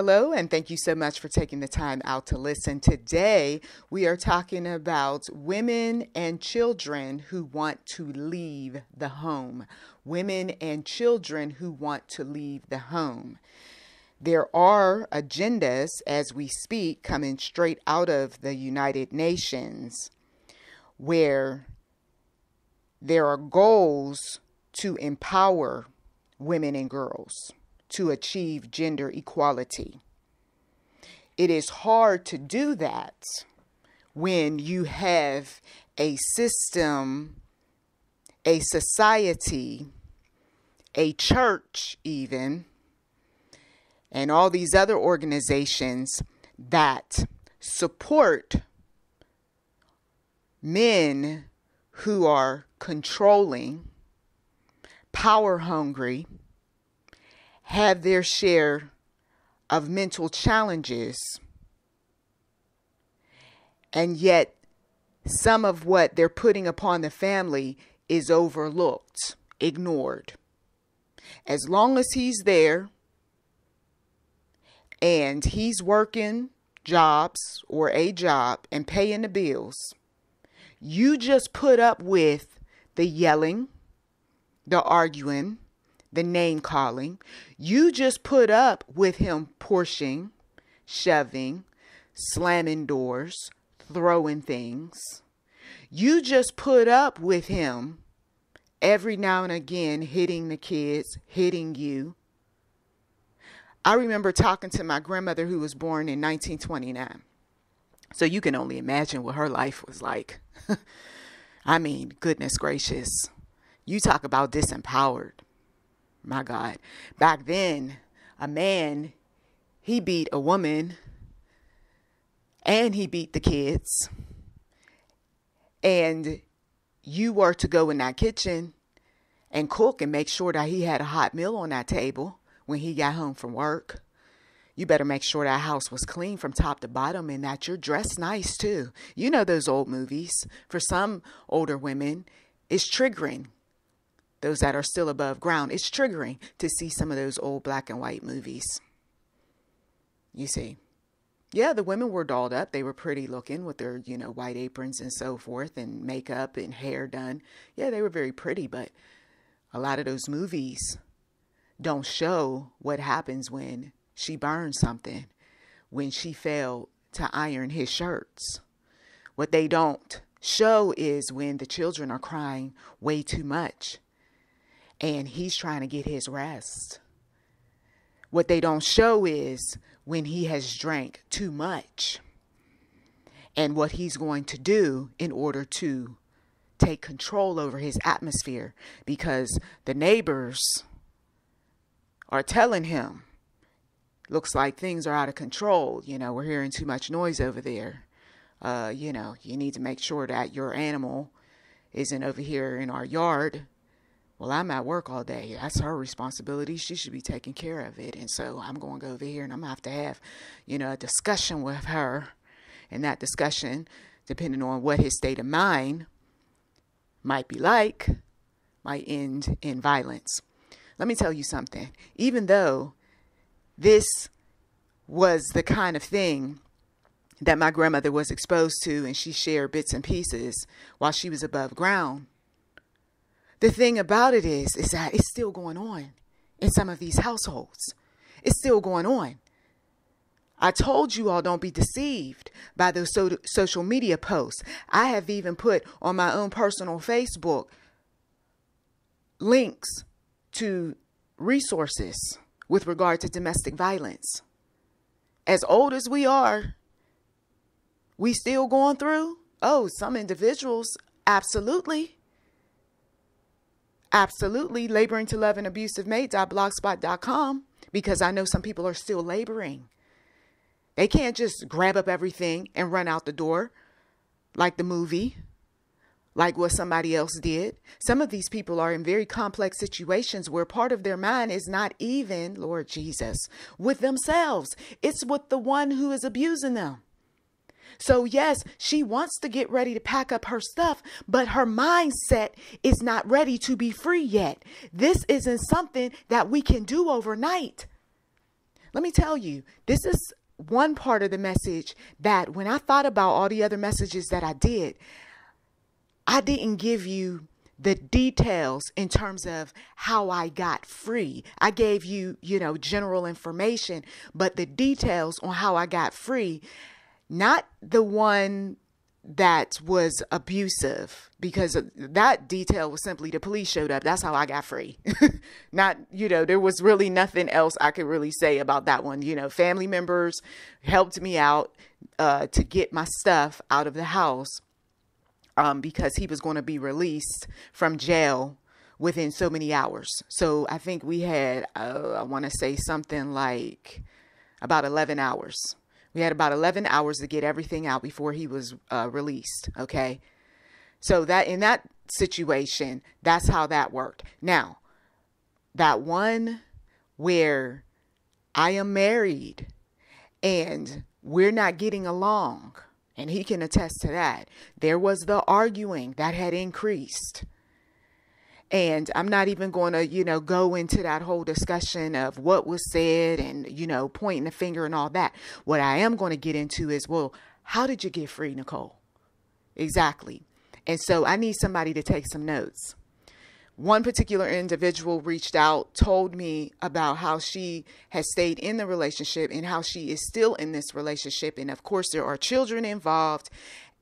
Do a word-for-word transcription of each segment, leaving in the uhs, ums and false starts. Hello, and thank you so much for taking the time out to listen. Today, we are talking about women and children who want to leave the home. Women and children who want to leave the home. There are agendas, as we speak, coming straight out of the United Nations, where there are goals to empower women and girls to achieve gender equality. It is hard to do that when you have a system, a society, a church even, and all these other organizations that support men who are controlling, power hungry, have their share of mental challenges, and yet some of what they're putting upon the family is overlooked, ignored. As long as he's there and he's working jobs or a job and paying the bills, you just put up with the yelling, the arguing, the name calling. You just put up with him pushing, shoving, slamming doors, throwing things. You just put up with him every now and again hitting the kids, hitting you. I remember talking to my grandmother, who was born in nineteen twenty-nine. So you can only imagine what her life was like. I mean, goodness gracious. You talk about disempowered. My God, back then, a man, he beat a woman and he beat the kids. And you were to go in that kitchen and cook and make sure that he had a hot meal on that table when he got home from work. You better make sure that house was clean from top to bottom and that you're dressed nice too. You know those old movies. For some older women, it's triggering. Those that are still above ground, it's triggering to see some of those old black and white movies. You see, yeah, the women were dolled up. They were pretty looking with their, you know, white aprons and so forth and makeup and hair done. Yeah, they were very pretty, but a lot of those movies don't show what happens when she burned something, when she failed to iron his shirts. What they don't show is when the children are crying way too much, and he's trying to get his rest. What they don't show is when he has drank too much and what he's going to do in order to take control over his atmosphere, because the neighbors are telling him, looks like things are out of control. You know, we're hearing too much noise over there. Uh, you know, you need to make sure that your animal isn't over here in our yard. Well, I'm at work all day. That's her responsibility. She should be taking care of it. And so I'm going to go over here and I'm going to have to have, you know, a discussion with her. And that discussion, depending on what his state of mind might be like, might end in violence. Let me tell you something. Even though this was the kind of thing that my grandmother was exposed to and she shared bits and pieces while she was above ground, the thing about it is, is that it's still going on in some of these households. It's still going on. I told you all, don't be deceived by those so social media posts. I have even put on my own personal Facebook links to resources with regard to domestic violence. As old as we are, we still going through? Oh, some individuals, absolutely. Absolutely, laboring to love an abusive mate dot blogspot dot com, because I know some people are still laboring. They can't just grab up everything and run out the door like the movie, like what somebody else did. Some of these people are in very complex situations where part of their mind is not even, Lord Jesus, with themselves. It's with the one who is abusing them. So yes, she wants to get ready to pack up her stuff, but her mindset is not ready to be free yet. This isn't something that we can do overnight. Let me tell you, this is one part of the message that when I thought about all the other messages that I did, I didn't give you the details in terms of how I got free. I gave you, you know, general information, but the details on how I got free, not the one that was abusive, because that detail was simply the police showed up. That's how I got free. Not, you know, there was really nothing else I could really say about that one. You know, family members helped me out uh, to get my stuff out of the house um, because he was going to be released from jail within so many hours. So I think we had, uh, I want to say something like about eleven hours. We had about eleven hours to get everything out before he was uh, released. Okay. So that in that situation, that's how that worked. Now, that one where I am married and we're not getting along, and he can attest to that, there was the arguing that had increased. And I'm not even going to, you know, go into that whole discussion of what was said and, you know, pointing the finger and all that. What I am going to get into is, well, how did you get free, Nicole? Exactly. And so I need somebody to take some notes. One particular individual reached out, told me about how she has stayed in the relationship and how she is still in this relationship. And of course, there are children involved.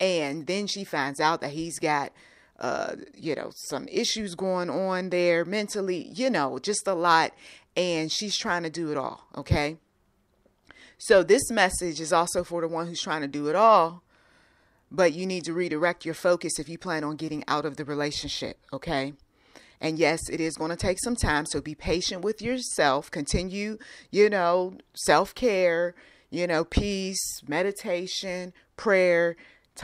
And then she finds out that he's got Uh, you know, some issues going on there mentally, you know, just a lot. And she's trying to do it all. Okay. So this message is also for the one who's trying to do it all, but you need to redirect your focus if you plan on getting out of the relationship. Okay. And yes, it is going to take some time. So be patient with yourself, continue, you know, self-care, you know, peace, meditation, prayer,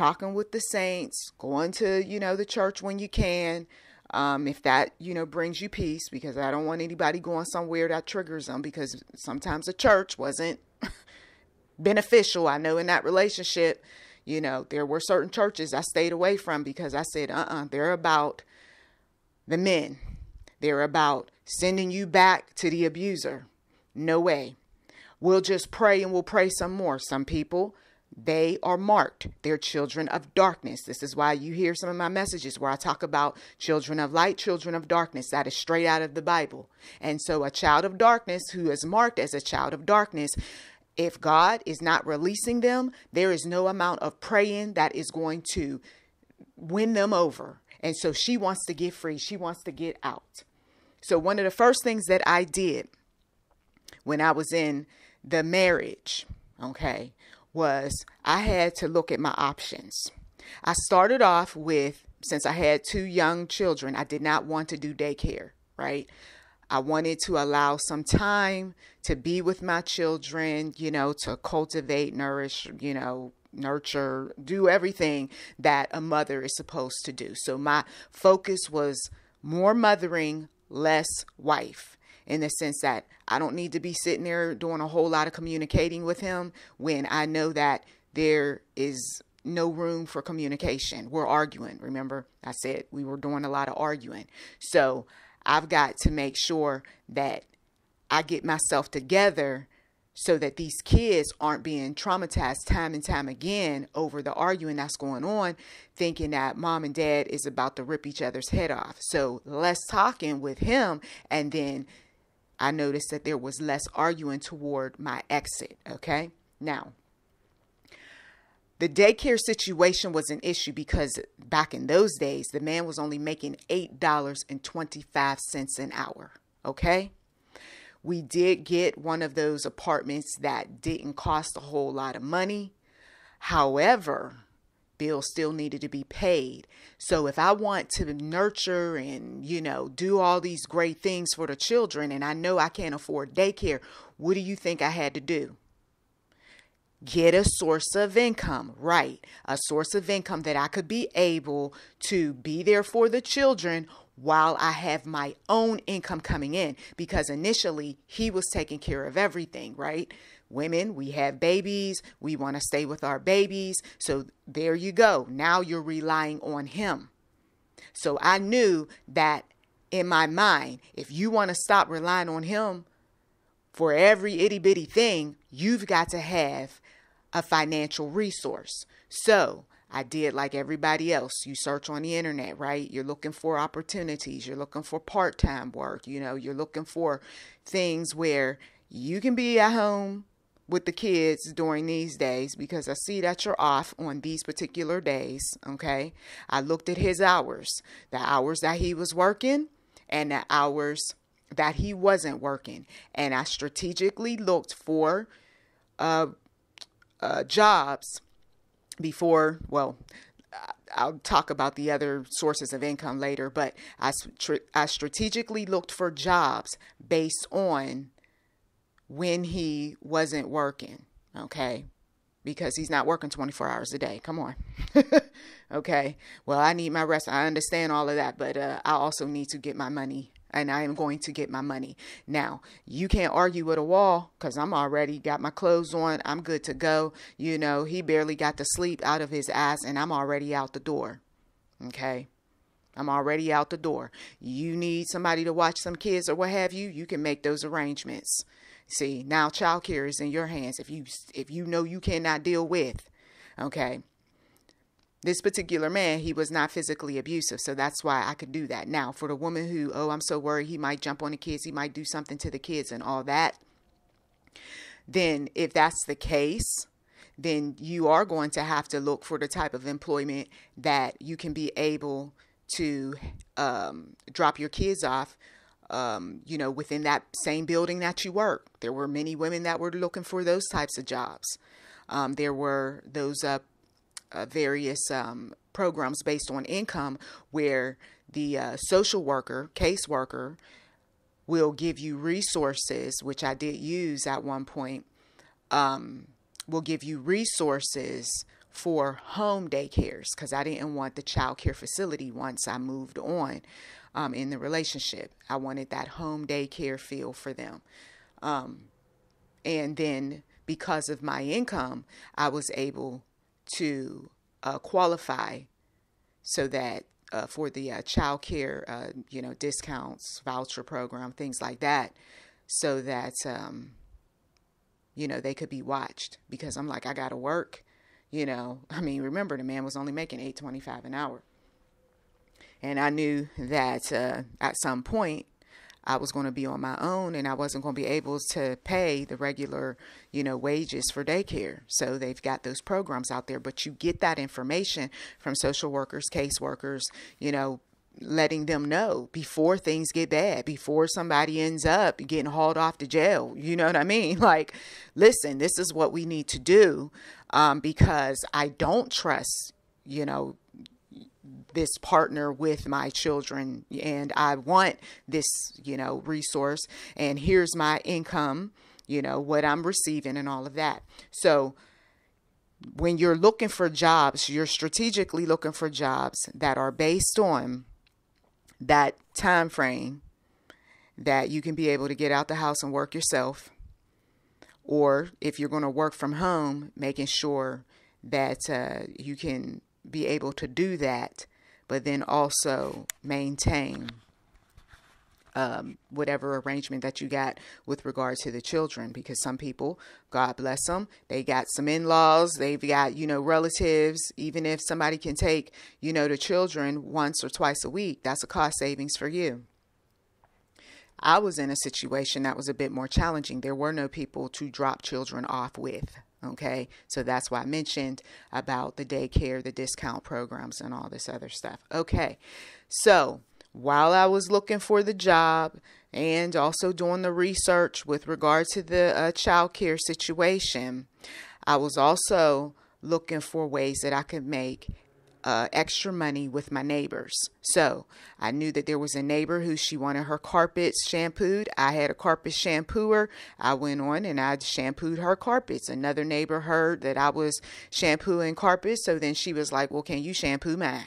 talking with the saints, going to, you know, the church when you can, um, if that, you know, brings you peace, because I don't want anybody going somewhere that triggers them, because sometimes the church wasn't beneficial. I know in that relationship, you know, there were certain churches I stayed away from because I said, uh-uh, they're about the men. They're about sending you back to the abuser. No way. We'll just pray and we'll pray some more. Some people, they are marked. They're children of darkness. This is why you hear some of my messages where I talk about children of light, children of darkness. That is straight out of the Bible. And so a child of darkness who is marked as a child of darkness, if God is not releasing them, there is no amount of praying that is going to win them over. And so she wants to get free. She wants to get out. So one of the first things that I did when I was in the marriage, okay, was I had to look at my options. I started off with, since I had two young children, I did not want to do daycare, right? I wanted to allow some time to be with my children, you know, to cultivate, nourish, you know, nurture, do everything that a mother is supposed to do. So my focus was more mothering, less wife, in the sense that I don't need to be sitting there doing a whole lot of communicating with him when I know that there is no room for communication. We're arguing. Remember, I said we were doing a lot of arguing. So I've got to make sure that I get myself together so that these kids aren't being traumatized time and time again over the arguing that's going on, thinking that mom and dad is about to rip each other's head off. So less talking with him, and then I noticed that there was less arguing toward my exit. Okay. Now, the daycare situation was an issue because back in those days, the man was only making eight dollars and twenty-five cents an hour. Okay. We did get one of those apartments that didn't cost a whole lot of money. However, bills still needed to be paid. So if I want to nurture and, you know, do all these great things for the children, and I know I can't afford daycare, what do you think I had to do? Get a source of income, right? A source of income that I could be able to be there for the children while I have my own income coming in, because initially he was taking care of everything, right? Women, we have babies. We want to stay with our babies. So there you go. Now you're relying on him. So I knew that in my mind, if you want to stop relying on him, for every itty bitty thing, you've got to have a financial resource. So I did like everybody else. You search on the internet, right? You're looking for opportunities. You're looking for part-time work. You know, you're looking for things where you can be at home with the kids during these days, because I see that you're off on these particular days. Okay. I looked at his hours, the hours that he was working and the hours that he wasn't working. And I strategically looked for, uh, uh, jobs before, well, I'll talk about the other sources of income later, but I, I strategically looked for jobs based on when he wasn't working, okay? Because he's not working twenty-four hours a day. Come on. Okay. Well, I need my rest. I understand all of that, but uh, I also need to get my money, and I am going to get my money. Now, you can't argue with a wall, because I'm already got my clothes on. I'm good to go. You know, he barely got the sleep out of his eyes, and I'm already out the door, okay? I'm already out the door. You need somebody to watch some kids or what have you, you can make those arrangements. See, now childcare is in your hands if you if you know you cannot deal with, okay? This particular man, he was not physically abusive, so that's why I could do that. Now, for the woman who, oh, I'm so worried he might jump on the kids, he might do something to the kids and all that, then if that's the case, then you are going to have to look for the type of employment that you can be able to um, drop your kids off, um, you know, within that same building that you work. There were many women that were looking for those types of jobs. Um, there were those uh, uh, various um, programs based on income where the uh, social worker, caseworker, will give you resources, which I did use at one point, um, will give you resources for home daycares, because I didn't want the child care facility once I moved on um, in the relationship. I wanted that home daycare feel for them. Um, and then because of my income, I was able to uh, qualify so that uh, for the uh, child care, uh, you know, discounts, voucher program, things like that, so that, um, you know, they could be watched, because I'm like, I got to work. You know, I mean, remember, the man was only making eight twenty-five an hour. And I knew that uh, at some point I was going to be on my own, and I wasn't going to be able to pay the regular, you know, wages for daycare. So they've got those programs out there, but you get that information from social workers, caseworkers, you know, letting them know before things get bad, before somebody ends up getting hauled off to jail. You know what I mean? Like, listen, this is what we need to do, um, because I don't trust, you know, this partner with my children, and I want this, you know, resource, and here's my income, you know, what I'm receiving and all of that. So when you're looking for jobs, you're strategically looking for jobs that are based on that time frame that you can be able to get out the house and work yourself, or if you're going to work from home, making sure that uh, you can be able to do that, but then also maintain um, whatever arrangement that you got with regard to the children, because some people, God bless them, they got some in-laws, they've got, you know, relatives. Even if somebody can take, you know, the children once or twice a week, that's a cost savings for you. I was in a situation that was a bit more challenging. There were no people to drop children off with. Okay. So that's why I mentioned about the daycare, the discount programs, and all this other stuff. Okay. So while I was looking for the job and also doing the research with regard to the uh, child care situation, I was also looking for ways that I could make uh, extra money with my neighbors. So I knew that there was a neighbor who, she wanted her carpets shampooed. I had a carpet shampooer. I went on and I shampooed her carpets. Another neighbor heard that I was shampooing carpets. So then she was like, well, can you shampoo mine?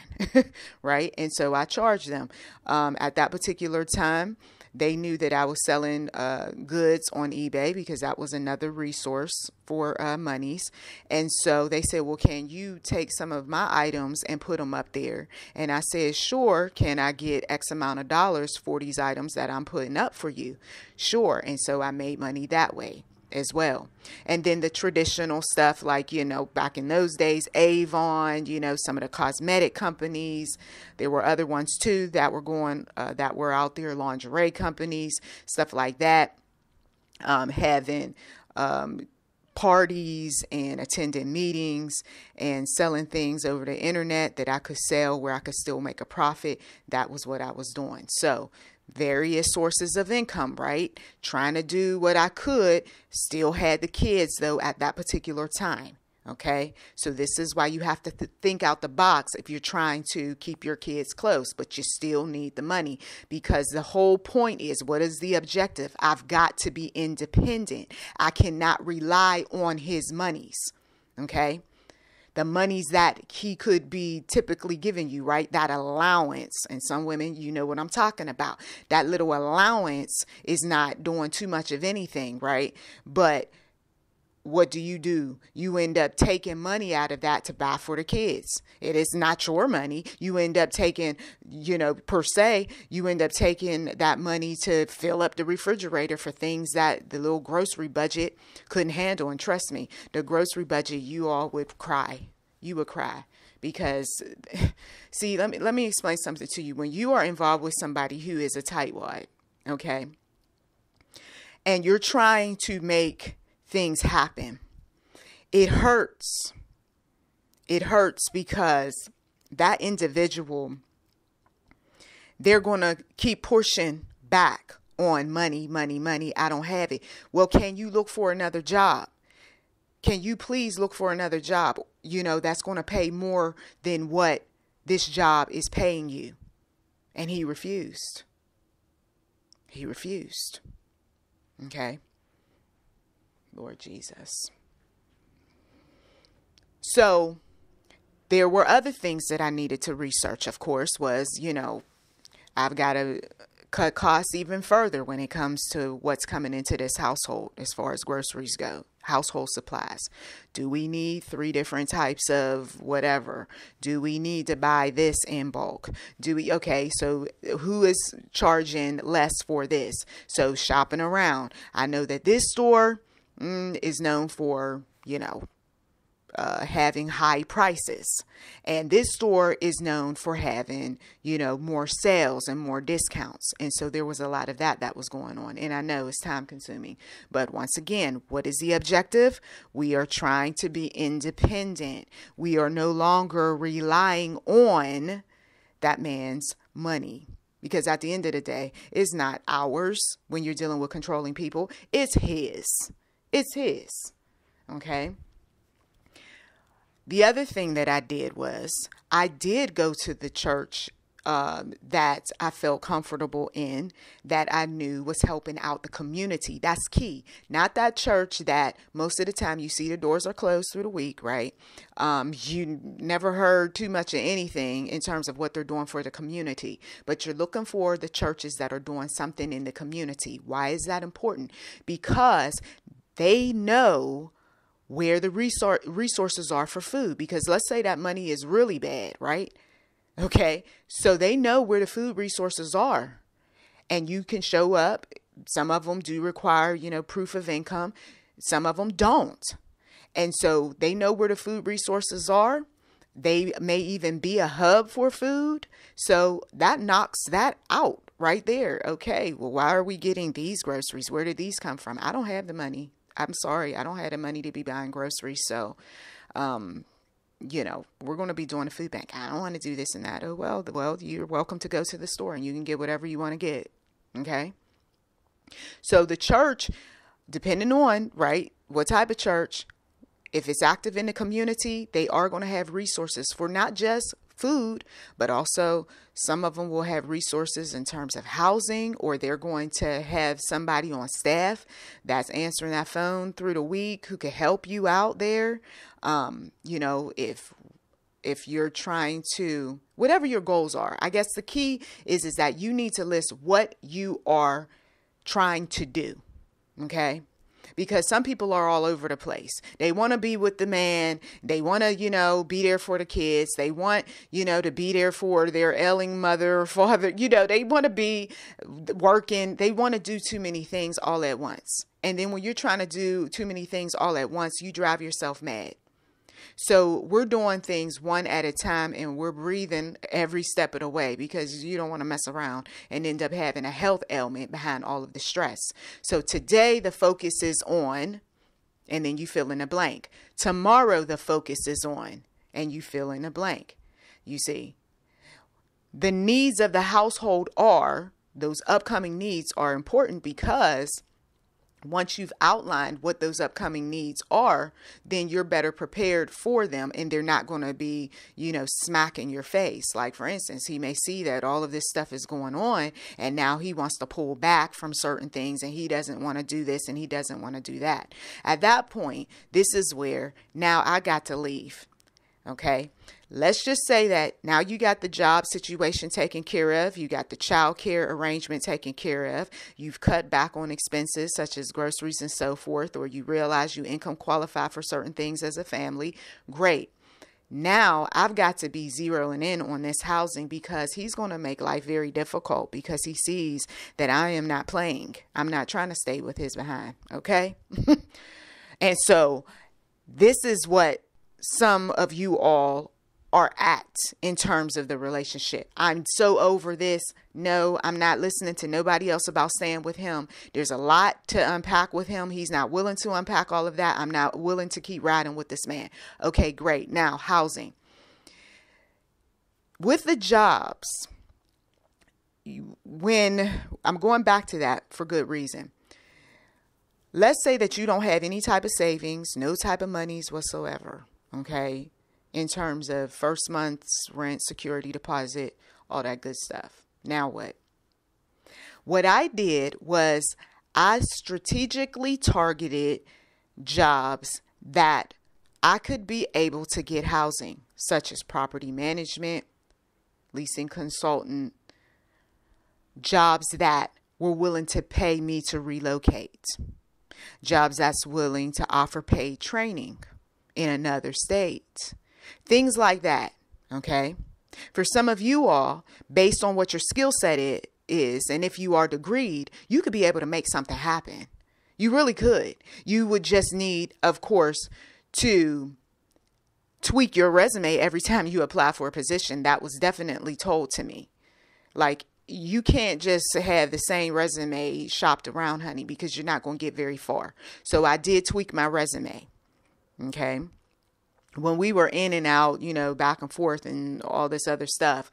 Right. And so I charged them, um, at that particular time. They knew that I was selling uh, goods on eBay because that was another resource for uh, monies. And so they said, well, can you take some of my items and put them up there? And I said, sure. Can I get X amount of dollars for these items that I'm putting up for you? Sure. And so I made money that way as well. And then the traditional stuff, like, you know, back in those days, Avon, you know, some of the cosmetic companies, there were other ones too that were going, uh, that were out there, lingerie companies, stuff like that, um, having, um, parties and attending meetings and selling things over the internet that I could sell where I could still make a profit. That was what I was doing. So various sources of income, right? Trying to do what I could, still had the kids though at that particular time. Okay. So this is why you have to th- think out the box if you're trying to keep your kids close, but you still need the money, because the whole point is, what is the objective? I've got to be independent. I cannot rely on his monies. Okay. The monies that he could be typically giving you, right? That allowance. And some women, you know what I'm talking about. That little allowance is not doing too much of anything, right? But what do you do? You end up taking money out of that to buy for the kids. It is not your money. You end up taking, you know, per se, you end up taking that money to fill up the refrigerator for things that the little grocery budget couldn't handle. And trust me, the grocery budget, you all would cry. You would cry. Because, see, let me, let me explain something to you. When you are involved with somebody who is a tightwad, okay, and you're trying to make things happen, it hurts. It hurts because that individual, they're going to keep pushing back on money, money, money. I don't have it. Well, can you look for another job? Can you please look for another job? You know, that's going to pay more than what this job is paying you. And he refused. He refused. Okay. Lord Jesus. So there were other things that I needed to research, of course, was, you know, I've got to cut costs even further when it comes to what's coming into this household as far as groceries go, household supplies. Do we need three different types of whatever? Do we need to buy this in bulk? Do we, okay, so who is charging less for this? So shopping around. I know that this store Mm, is known for, you know, uh, having high prices. And this store is known for having, you know, more sales and more discounts. And so there was a lot of that that was going on. And I know it's time consuming. But once again, what is the objective? We are trying to be independent. We are no longer relying on that man's money. Because at the end of the day, it's not ours when you're dealing with controlling people. It's his. It's his. Okay. The other thing that I did was I did go to the church uh, that I felt comfortable in, that I knew was helping out the community. That's key. Not that church that most of the time you see the doors are closed through the week, right? Um, you never heard too much of anything in terms of what they're doing for the community, but you're looking for the churches that are doing something in the community. Why is that important? Because they know where the resor- resources are for food, because let's say that money is really bad, right? Okay. So they know where the food resources are, and you can show up. Some of them do require, you know, proof of income. Some of them don't. And so they know where the food resources are. They may even be a hub for food. So that knocks that out right there. Okay. Well, why are we getting these groceries? Where did these come from? I don't have the money. I'm sorry, I don't have the money to be buying groceries. So, um, you know, we're going to be doing a food bank. I don't want to do this and that. Oh, well, well, you're welcome to go to the store and you can get whatever you want to get. Okay. So the church, depending on, right, what type of church, if it's active in the community, they are going to have resources for not just food, but also some of them will have resources in terms of housing, or they're going to have somebody on staff that's answering that phone through the week who can help you out there. Um, you know, if if you're trying to, whatever your goals are, I guess the key is, is that you need to list what you are trying to do. Okay. Because some people are all over the place. They want to be with the man. They want to, you know, be there for the kids. They want, you know, to be there for their ailing mother or father. You know, they want to be working. They want to do too many things all at once. And then when you're trying to do too many things all at once, you drive yourself mad. So we're doing things one at a time, and we're breathing every step of the way, because you don't want to mess around and end up having a health ailment behind all of the stress. So today the focus is on, and then you fill in the blank. Tomorrow the focus is on, and you fill in the blank. You see, the needs of the household are, those upcoming needs are important, because once you've outlined what those upcoming needs are, then you're better prepared for them, and they're not going to be, you know, smack in your face. Like, for instance, he may see that all of this stuff is going on, and now he wants to pull back from certain things, and he doesn't want to do this, and he doesn't want to do that. At that point, this is where now I got to leave. Okay, let's just say that now you got the job situation taken care of. You got the child care arrangement taken care of. You've cut back on expenses such as groceries and so forth, or you realize you income qualify for certain things as a family. Great. Now I've got to be zeroing in on this housing, because he's going to make life very difficult, because he sees that I am not playing. I'm not trying to stay with his behind. Okay. And so this is what some of you all are at in terms of the relationship. I'm so over this. No, I'm not listening to nobody else about staying with him. There's a lot to unpack with him. He's not willing to unpack all of that. I'm not willing to keep riding with this man. Okay, great. Now, housing. With the jobs, when I'm going back to that for good reason. Let's say that you don't have any type of savings, no type of monies whatsoever. Okay, in terms of first month's rent, security deposit, all that good stuff. Now what? What I did was I strategically targeted jobs that I could be able to get housing, such as property management, leasing consultant, jobs that were willing to pay me to relocate, jobs that's willing to offer paid training in another state, things like that. Okay. For some of you all, based on what your skill set it is, and if you are degreed, you could be able to make something happen. You really could. You would just need, of course, to tweak your resume every time you apply for a position. That was definitely told to me. Like, you can't just have the same resume shopped around, honey, because you're not going to get very far. So I did tweak my resume. Okay. When we were in and out, you know, back and forth and all this other stuff,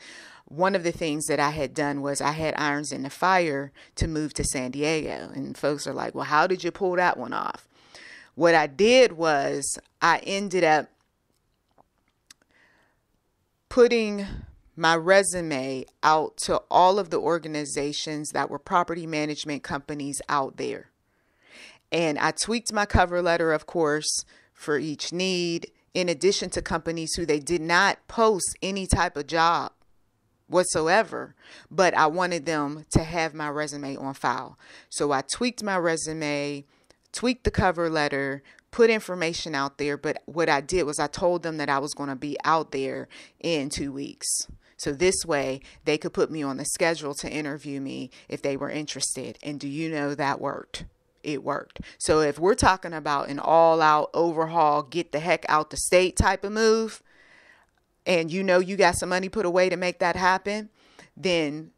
one of the things that I had done was I had irons in the fire to move to San Diego. And folks are like, well, how did you pull that one off? What I did was I ended up putting my resume out to all of the organizations that were property management companies out there. And I tweaked my cover letter, of course, for each need, in addition to companies who they did not post any type of job whatsoever, but I wanted them to have my resume on file. So I tweaked my resume, tweaked the cover letter, put information out there. But what I did was I told them that I was going to be out there in two weeks. So this way they could put me on the schedule to interview me if they were interested. And do you know that worked? It worked. So if we're talking about an all out overhaul, get the heck out the state type of move, and you know, you got some money put away to make that happen, then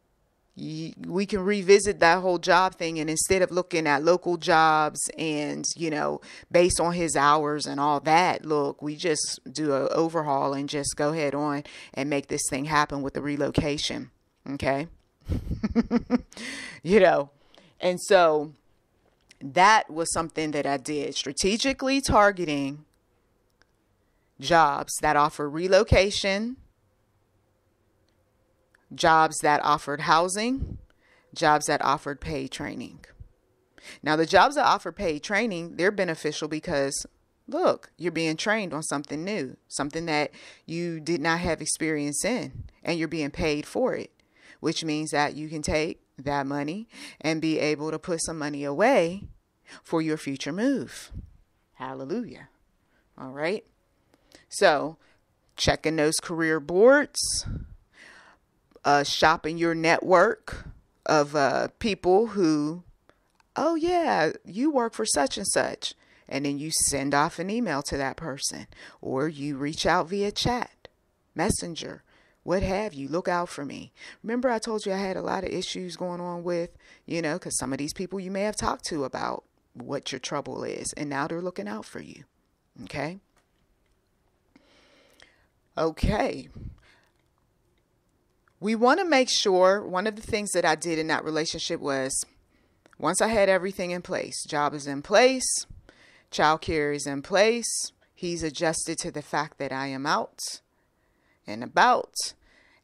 we can revisit that whole job thing. And instead of looking at local jobs and, you know, based on his hours and all that, look, we just do an overhaul and just go ahead on and make this thing happen with the relocation. Okay. You know, and so that was something that I did, strategically targeting jobs that offer relocation, jobs that offered housing, jobs that offered paid training. Now, the jobs that offer paid training, they're beneficial because Look, you're being trained on something new, something that you did not have experience in, and you're being paid for it, which means that you can take that money and be able to put some money away for your future move. Hallelujah. All right. So checking those career boards, uh, shopping your network of uh, people who, oh, yeah, you work for such and such. And then you send off an email to that person, or you reach out via chat, messenger, what have you. Look out for me. Remember, I told you I had a lot of issues going on with, you know, because some of these people you may have talked to about what your trouble is, and now they're looking out for you. Okay. Okay. We want to make sure, one of the things that I did in that relationship was, once I had everything in place, job is in place, childcare is in place, he's adjusted to the fact that I am out and about,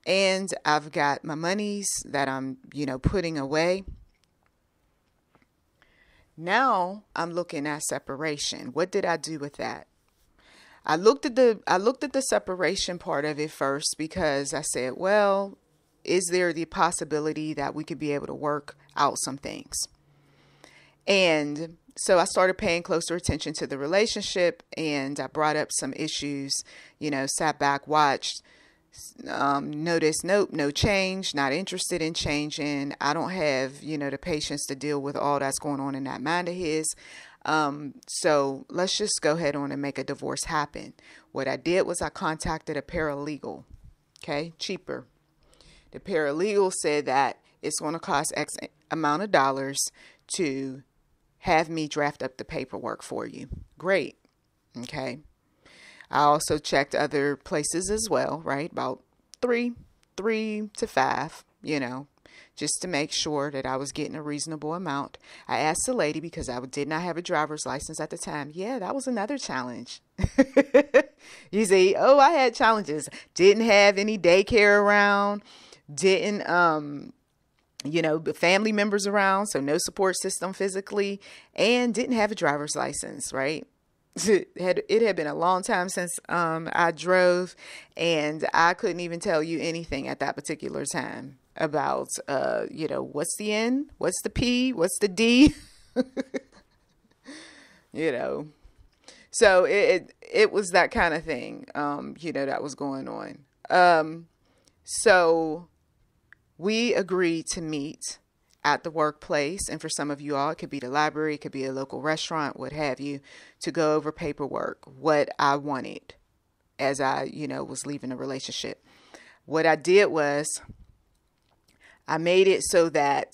and I've got my monies that I'm, you know, putting away. Now I'm looking at separation. What did I do with that? I looked at the I looked at the separation part of it first, because I said, well, is there the possibility that we could be able to work out some things? And so I started paying closer attention to the relationship, and I brought up some issues, you know, sat back, watched, um, noticed, nope, no change, not interested in changing. I don't have, you know, the patience to deal with all that's going on in that mind of his. Um, so let's just go ahead on and make a divorce happen. What I did was I contacted a paralegal. Okay. Cheaper. The paralegal said that it's going to cost X amount of dollars to have me draft up the paperwork for you. Great. Okay. I also checked other places as well, right? About three, three to five, you know, just to make sure that I was getting a reasonable amount. I asked the lady, because I did not have a driver's license at the time. Yeah, that was another challenge. You see, oh, I had challenges. Didn't have any daycare around. Didn't, um, you know, family members around, so no support system physically, and didn't have a driver's license, right? It had, it had been a long time since um, I drove, and I couldn't even tell you anything at that particular time about, uh, you know, what's the N, what's the P, what's the D, you know. So it, it, it was that kind of thing, um, you know, that was going on. Um, so... We agreed to meet at the workplace, and for some of you all, it could be the library, it could be a local restaurant, what have you, to go over paperwork, what I wanted as I, you know, was leaving a relationship. What I did was I made it so that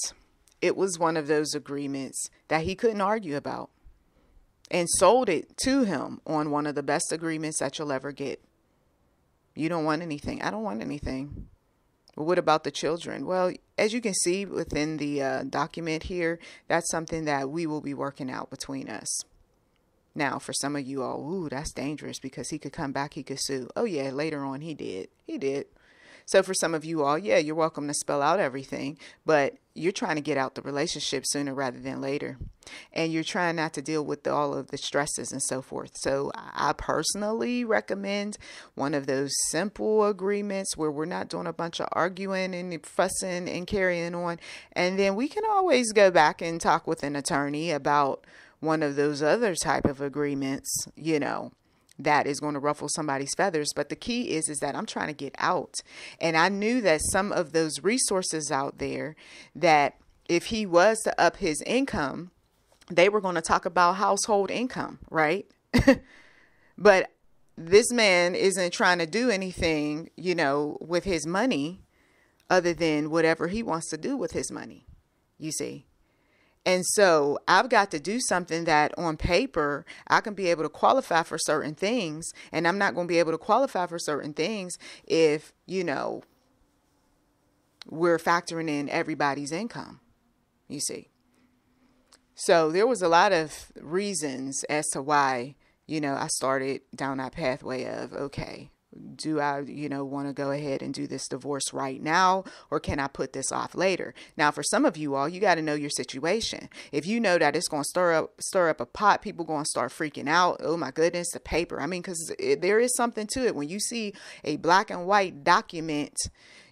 it was one of those agreements that he couldn't argue about, and sold it to him on one of the best agreements that you'll ever get. You don't want anything. I don't want anything. What about the children? Well, as you can see within the uh, document here, that's something that we will be working out between us. Now, for some of you all, ooh, that's dangerous, because he could come back, he could sue. Oh, yeah, later on he did. He did. So for some of you all, yeah, you're welcome to spell out everything, but you're trying to get out the relationship sooner rather than later. And you're trying not to deal with the, all of the stresses and so forth. So I personally recommend one of those simple agreements where we're not doing a bunch of arguing and fussing and carrying on. And then we can always go back and talk with an attorney about one of those other type of agreements, you know, that is going to ruffle somebody's feathers. But the key is, is that I'm trying to get out. And I knew that some of those resources out there, that if he was to up his income, they were going to talk about household income, right? But this man isn't trying to do anything, you know, with his money other than whatever he wants to do with his money, you see. And so I've got to do something that on paper, I can be able to qualify for certain things. And I'm not going to be able to qualify for certain things if, you know, we're factoring in everybody's income, you see. So there was a lot of reasons as to why, you know, I started down that pathway of, okay, do I, you know, want to go ahead and do this divorce right now, or can I put this off later? Now, for some of you all, you got to know your situation. If you know that it's going to stir up, stir up a pot, people going to start freaking out. Oh my goodness, the paper. I mean, because there is something to it. When you see a black and white document,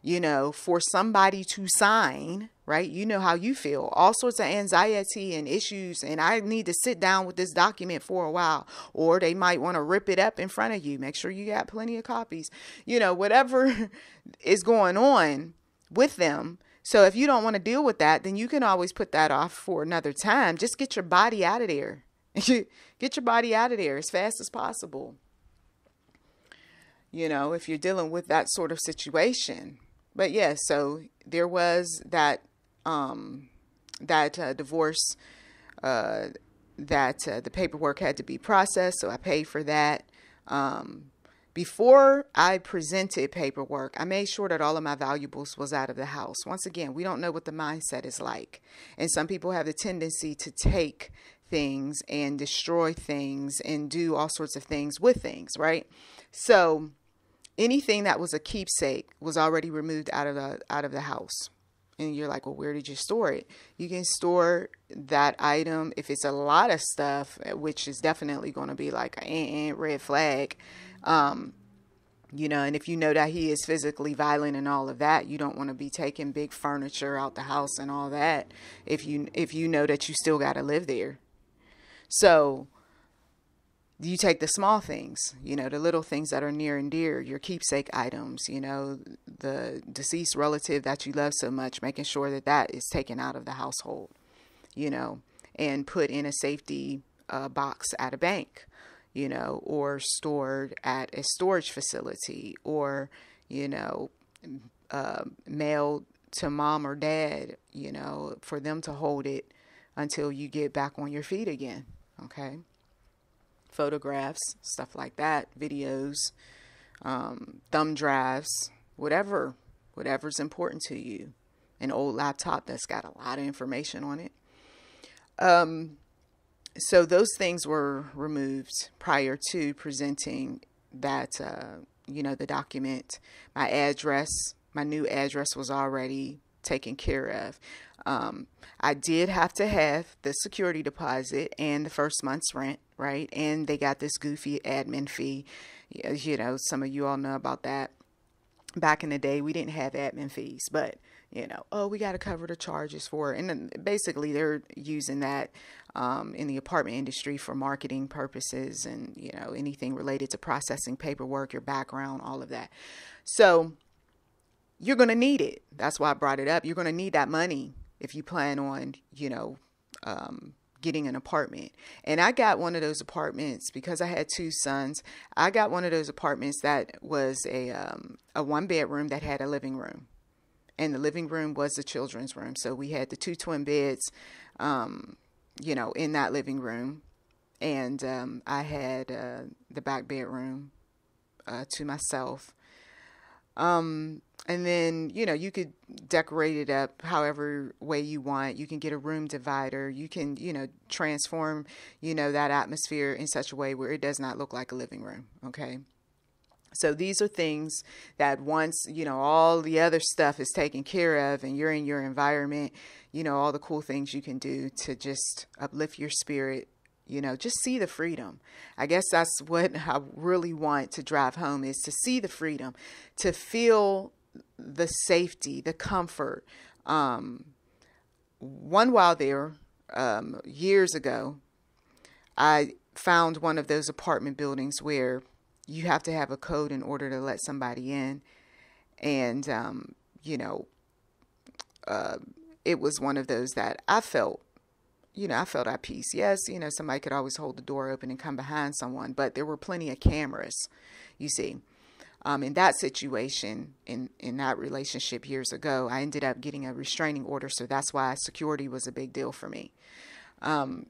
you know, for somebody to sign, right? You know how you feel, all sorts of anxiety and issues. And I need to sit down with this document for a while, or they might want to rip it up in front of you. Make sure you got plenty of copies, you know, whatever is going on with them. So if you don't want to deal with that, then you can always put that off for another time. Just get your body out of there. Get your body out of there as fast as possible. You know, if you're dealing with that sort of situation. But yeah, so there was that um, that uh, divorce uh, that uh, the paperwork had to be processed. So I paid for that. Um, before I presented paperwork, I made sure that all of my valuables was out of the house. Once again, we don't know what the mindset is like. And some people have the tendency to take things and destroy things and do all sorts of things with things, right? So anything that was a keepsake was already removed out of the out of the house. And you're like, well, where did you store it? You can store that item if it's a lot of stuff, which is definitely going to be like a red flag. Um, you know, and if you know that he is physically violent and all of that, you don't want to be taking big furniture out the house and all that. If you if you know that you still got to live there. So you take the small things, you know, the little things that are near and dear, your keepsake items, you know, the deceased relative that you love so much, making sure that that is taken out of the household, you know, and put in a safety uh, box at a bank, you know, or stored at a storage facility, or, you know, uh, mailed to mom or dad, you know, for them to hold it until you get back on your feet again. Okay. Photographs, stuff like that, videos, um, thumb drives, whatever, whatever's important to you. An old laptop that's got a lot of information on it. Um, so those things were removed prior to presenting that, uh, you know, the document. My address, my new address was already taken care of. Um, I did have to have the security deposit and the first month's rent, right? And they got this goofy admin fee. You know, some of you all know about that. Back in the day, we didn't have admin fees, but you know, oh, we got to cover the charges for it. And then basically they're using that, um, in the apartment industry for marketing purposes and, you know, anything related to processing paperwork, your background, all of that. So you're going to need it. That's why I brought it up. You're going to need that money if you plan on, you know, um, getting an apartment. And I got one of those apartments because I had two sons. I got one of those apartments that was a, um, a one bedroom that had a living room, and the living room was the children's room. So we had the two twin beds, um, you know, in that living room. And, um, I had, uh, the back bedroom, uh, to myself. Um, and then, you know, you could decorate it up however way you want. You can get a room divider. You can, you know, transform, you know, that atmosphere in such a way where it does not look like a living room. Okay. So these are things that once, you know, all the other stuff is taken care of and you're in your environment, you know, all the cool things you can do to just uplift your spirit. You know, just see the freedom. I guess that's what I really want to drive home, is to see the freedom, to feel the safety, the comfort. Um, one while there, um, years ago, I found one of those apartment buildings where you have to have a code in order to let somebody in. And, um, you know, uh, it was one of those that I felt, you know, I felt at peace. Yes, you know, somebody could always hold the door open and come behind someone, but there were plenty of cameras, you see. Um, in that situation, in, in that relationship years ago, I ended up getting a restraining order. So that's why security was a big deal for me. Um,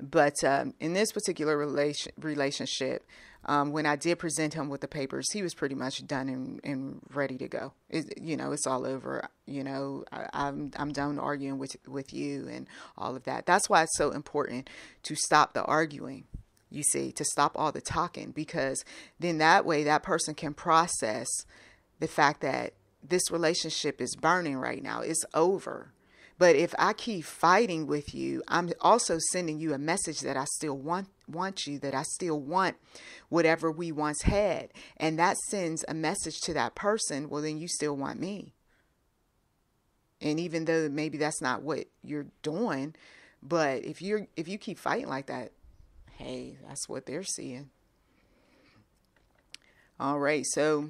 but um, in this particular relation, relationship, um, when I did present him with the papers, he was pretty much done and, and ready to go. It, you know, it's all over. You know, I, I'm, I'm done arguing with, with you and all of that. That's why it's so important to stop the arguing. you see, to stop all the talking, because then that way that person can process the fact that this relationship is burning right now. It's over. But if I keep fighting with you, I'm also sending you a message that I still want want you, that I still want whatever we once had. And that sends a message to that person, well, then you still want me. And even though maybe that's not what you're doing, but if you're if you keep fighting like that, hey, that's what they're seeing. All right, so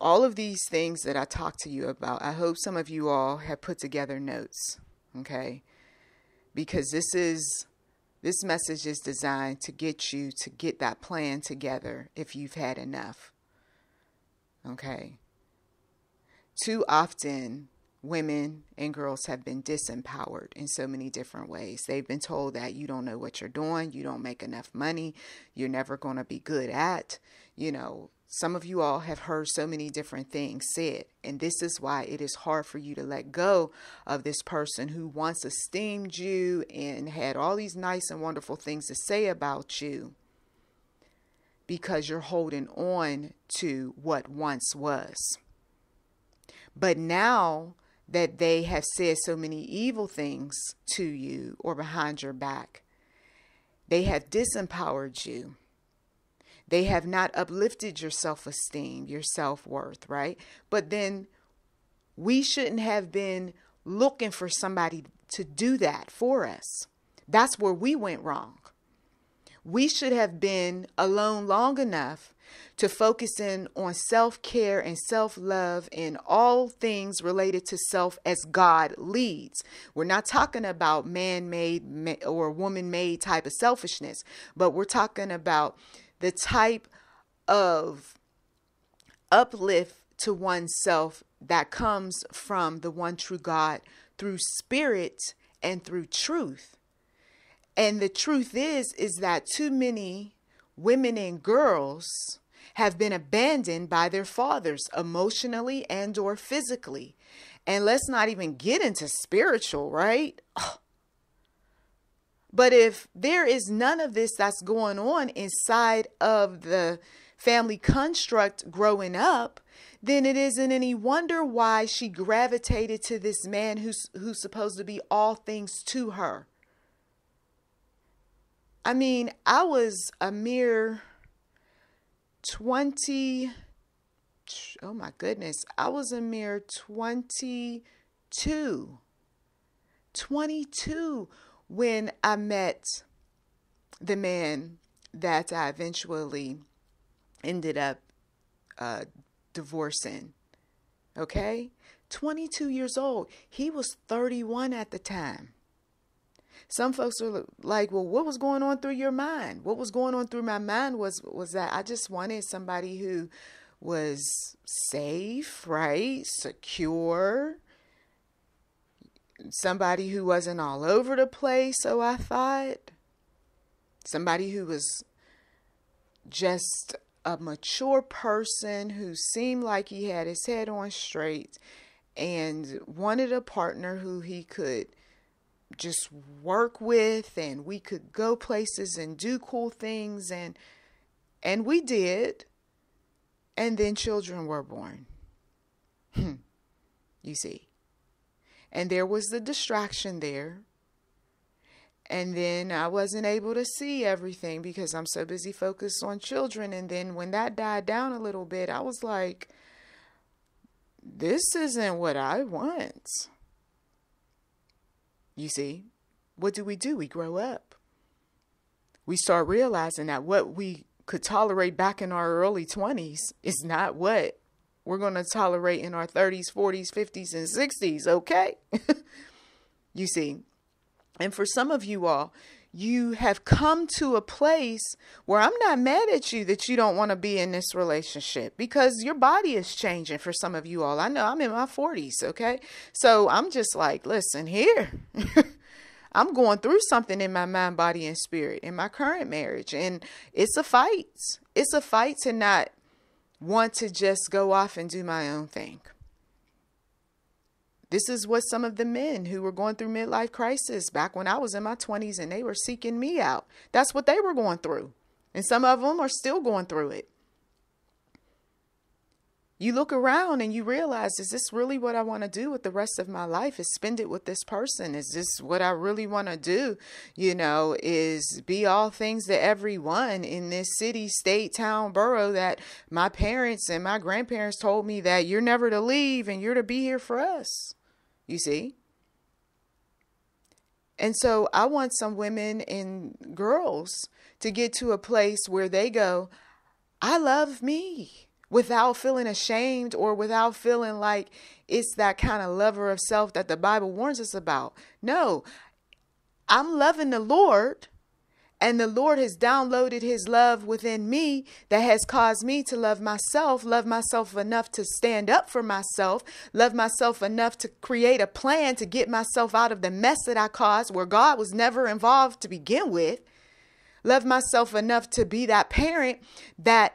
all of these things that I talked to you about, I hope some of you all have put together notes, okay? Because this is, this message is designed to get you to get that plan together if you've had enough, okay? Too often, women and girls have been disempowered in so many different ways. They've been told that you don't know what you're doing, you don't make enough money, you're never going to be good at, you know. Some of you all have heard so many different things said, and this is why it is hard for you to let go of this person who once esteemed you and had all these nice and wonderful things to say about you, because you're holding on to what once was. But now that they have said so many evil things to you or behind your back, they have disempowered you. They have not uplifted your self-esteem, your self-worth, right? But then we shouldn't have been looking for somebody to do that for us. That's where we went wrong. We should have been alone long enough to focus in on self-care and self-love and all things related to self as God leads. We're not talking about man-made or woman-made type of selfishness, but we're talking about the type of uplift to oneself that comes from the one true God through spirit and through truth. And the truth is, is that too many women and girls have been abandoned by their fathers emotionally and or physically. And let's not even get into spiritual, right? But if there is none of this that's going on inside of the family construct growing up, then it isn't any wonder why she gravitated to this man who's, who's supposed to be all things to her. I mean, I was a mere twenty, oh my goodness, I was a mere twenty-two, twenty-two when I met the man that I eventually ended up uh, divorcing, okay? twenty-two years old. He was thirty-one at the time. Some folks are like, well, what was going on through your mind? What was going on through my mind was, was that I just wanted somebody who was safe, right? Secure. Somebody who wasn't all over the place, so I thought. Somebody who was just a mature person who seemed like he had his head on straight and wanted a partner who he could just work with, and we could go places and do cool things, and and we did. And then children were born. You see. And there was the distraction there. And then I wasn't able to see everything because I'm so busy focused on children. And then when that died down a little bit, I was like, this isn't what I want. You see, what do we do? We grow up. We start realizing that what we could tolerate back in our early twenties is not what we're going to tolerate in our thirties, forties, fifties, and sixties, okay? You see, and for some of you all, you have come to a place where I'm not mad at you that you don't want to be in this relationship, because your body is changing for some of you all. I know I'm in my forties, okay? So I'm just like, listen here, I'm going through something in my mind, body, and spirit in my current marriage, and it's a fight. It's a fight to not want to just go off and do my own thing. This is what some of the men who were going through midlife crisis back when I was in my twenties and they were seeking me out. That's what they were going through. And some of them are still going through it. You look around and you realize, is this really what I want to do with the rest of my life? Is spend it with this person? Is this what I really want to do? You know, is be all things to everyone in this city, state, town, borough that my parents and my grandparents told me that you're never to leave and you're to be here for us. You see? And so I want some women and girls to get to a place where they go, I love me, without feeling ashamed or without feeling like it's that kind of lover of self that the Bible warns us about. No, I'm loving the Lord, and the Lord has downloaded his love within me that has caused me to love myself, love myself enough to stand up for myself, love myself enough to create a plan to get myself out of the mess that I caused where God was never involved to begin with, love myself enough to be that parent that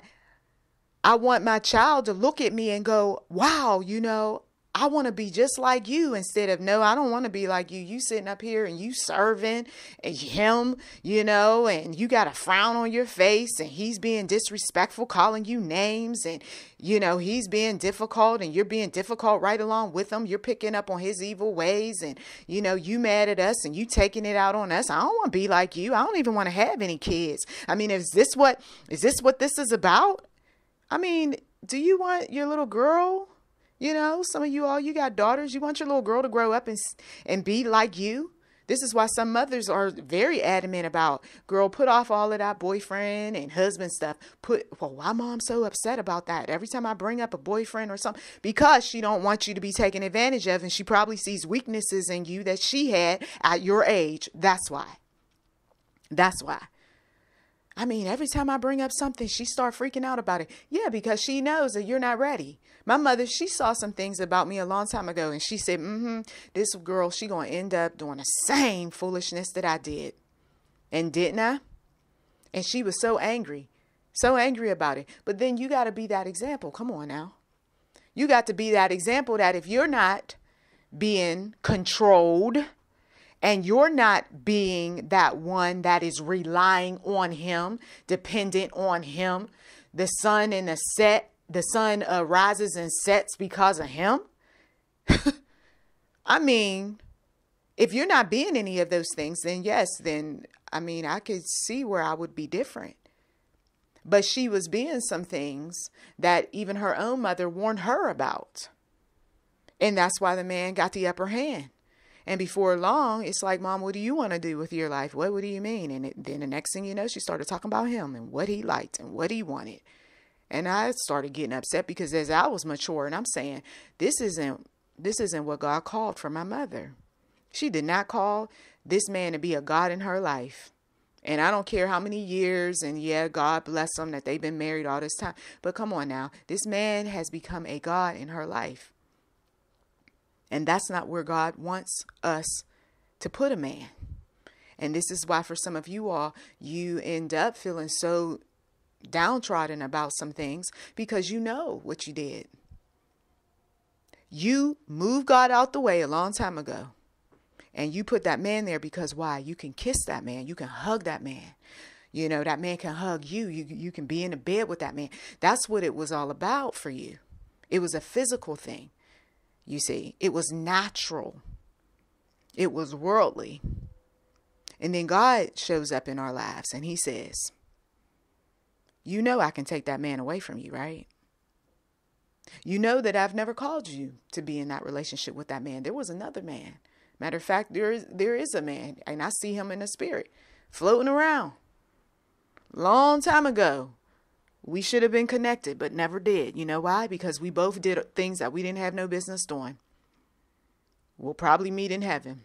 I want my child to look at me and go, wow, you know, I want to be just like you, instead of, no, I don't want to be like you. You sitting up here and you serving and him, you know, and you got a frown on your face and he's being disrespectful, calling you names, and, you know, he's being difficult and you're being difficult right along with him. You're picking up on his evil ways and, you know, you mad at us and you taking it out on us. I don't want to be like you. I don't even want to have any kids. I mean, is this what, is this what this is about? I mean, do you want your little girl, you know, some of you all, you got daughters, you want your little girl to grow up and and be like you? This is why some mothers are very adamant about, girl, put off all of that boyfriend and husband stuff. Put, well, why mom's so upset about that? Every time I bring up a boyfriend or something, because she don't want you to be taken advantage of, and she probably sees weaknesses in you that she had at your age. That's why. That's why. I mean, every time I bring up something, she start freaking out about it. Yeah, because she knows that you're not ready. My mother, she saw some things about me a long time ago, and she said, mm-hmm, this girl, she going to end up doing the same foolishness that I did. And didn't I? And she was so angry, so angry about it. But then you got to be that example. Come on now. You got to be that example that if you're not being controlled, and you're not being that one that is relying on him, dependent on him. The sun and the set, the sun uh, rises and sets because of him. I mean, if you're not being any of those things, then yes, then, I mean, I could see where I would be different. But she was being some things that even her own mother warned her about. And that's why the man got the upper hand. And before long, it's like, Mom, what do you want to do with your life? What, what do you mean? And it, then the next thing you know, she started talking about him and what he liked and what he wanted. And I started getting upset because as I was mature and I'm saying, this isn't, this isn't what God called for my mother. She did not call this man to be a God in her life. And I don't care how many years, and yeah, God bless them that they've been married all this time. But come on now, this man has become a God in her life. And that's not where God wants us to put a man. And this is why for some of you all, you end up feeling so downtrodden about some things because you know what you did. You moved God out the way a long time ago. And you put that man there because why? You can kiss that man. You can hug that man. You know, that man can hug you. You, you can be in the bed with that man. That's what it was all about for you. It was a physical thing. You see, it was natural. It was worldly. And then God shows up in our lives and he says, you know, I can take that man away from you, right? You know that I've never called you to be in that relationship with that man. There was another man. Matter of fact, there is, there is a man, and I see him in the spirit floating around. Long time ago. We should have been connected, but never did. You know why? Because we both did things that we didn't have no business doing. We'll probably meet in heaven.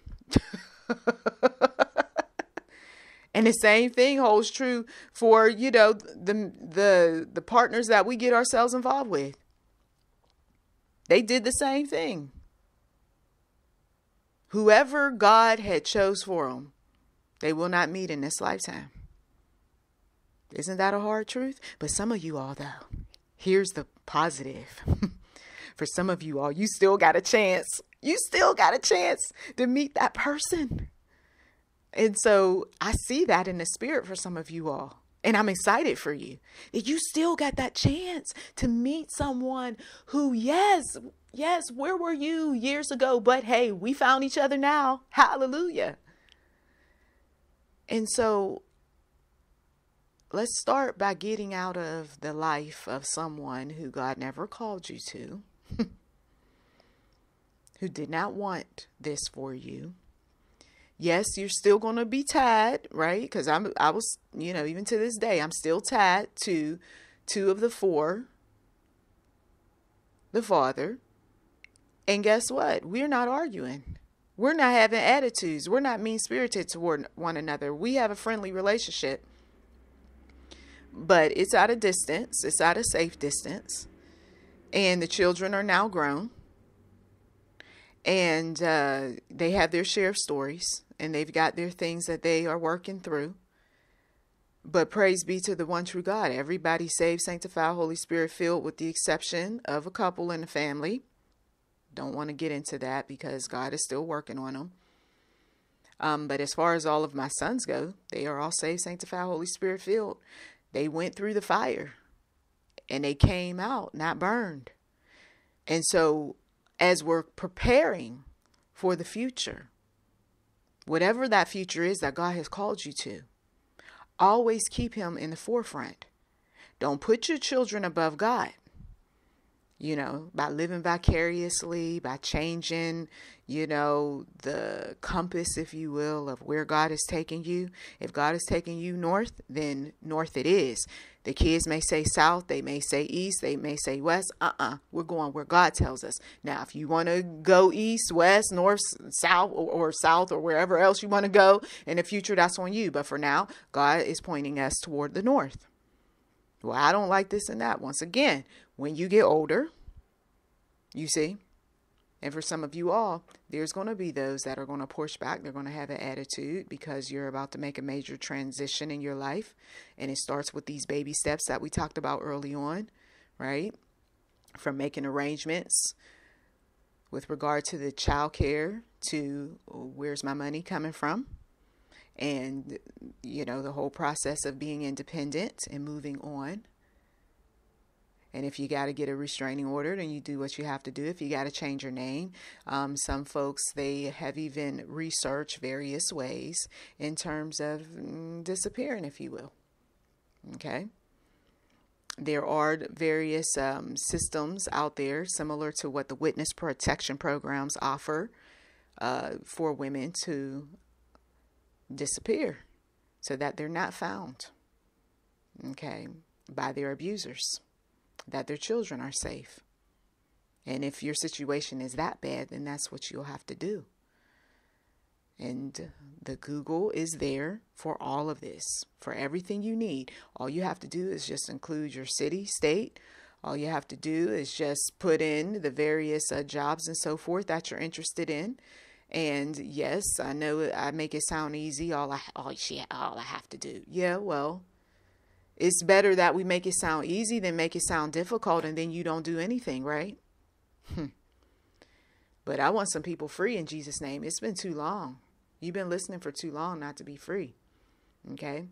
And the same thing holds true for, you know, the, the, the partners that we get ourselves involved with. They did the same thing. Whoever God had chose for them, they will not meet in this lifetime. Isn't that a hard truth? But some of you all, though, here's the positive. For some of you all, you still got a chance. You still got a chance to meet that person. And so I see that in the spirit for some of you all. And I'm excited for you. You still got that chance to meet someone who, yes, yes, where were you years ago? But hey, we found each other now. Hallelujah. And so let's start by getting out of the life of someone who God never called you to, who did not want this for you. Yes, you're still going to be tied, right? Because I'm, I was, you know, even to this day, I'm still tied to two of the four, the Father. And guess what? We're not arguing. We're not having attitudes. We're not mean-spirited toward one another. We have a friendly relationship. But it's at a distance. It's at a safe distance. And the children are now grown. And uh, they have their share of stories, and they've got their things that they are working through. But praise be to the one true God. Everybody saved, sanctified, Holy Spirit filled, with the exception of a couple in the family. Don't want to get into that because God is still working on them. Um, but as far as all of my sons go, they are all saved, sanctified, Holy Spirit filled. They went through the fire and they came out not burned. And so as we're preparing for the future, whatever that future is that God has called you to, always keep him in the forefront. Don't put your children above God, you know, by living vicariously, by changing, you know, the compass, if you will, of where God is taking you. If God is taking you north, then north it is. The kids may say south, they may say east, they may say west. Uh-uh, we're going where God tells us. Now, if you want to go east, west, north, south, or, or south, or wherever else you want to go in the future, that's on you. But for now, God is pointing us toward the north. Well, I don't like this and that. Once again, when you get older, you see, and for some of you all, there's going to be those that are going to push back. They're going to have an attitude because you're about to make a major transition in your life. And it starts with these baby steps that we talked about early on, right? From making arrangements with regard to the child care to where's my money coming from? And, you know, the whole process of being independent and moving on. And if you got to get a restraining order, then you do what you have to do. If you got to change your name, um, some folks, they have even researched various ways in terms of mm, disappearing, if you will. Okay. There are various um, systems out there similar to what the witness protection programs offer uh, for women to disappear so that they're not found. Okay. By their abusers. That their children are safe. And if your situation is that bad, then that's what you'll have to do. And the Google is there for all of this, for everything you need. All you have to do is just include your city, state. All you have to do is just put in the various uh, jobs and so forth that you're interested in. And yes, I know I make it sound easy. All I, all, she, all I have to do. Yeah, well, it's better that we make it sound easy than make it sound difficult and then you don't do anything, right? Hmm. But I want some people free in Jesus' name. It's been too long. You've been listening for too long not to be free. Okay?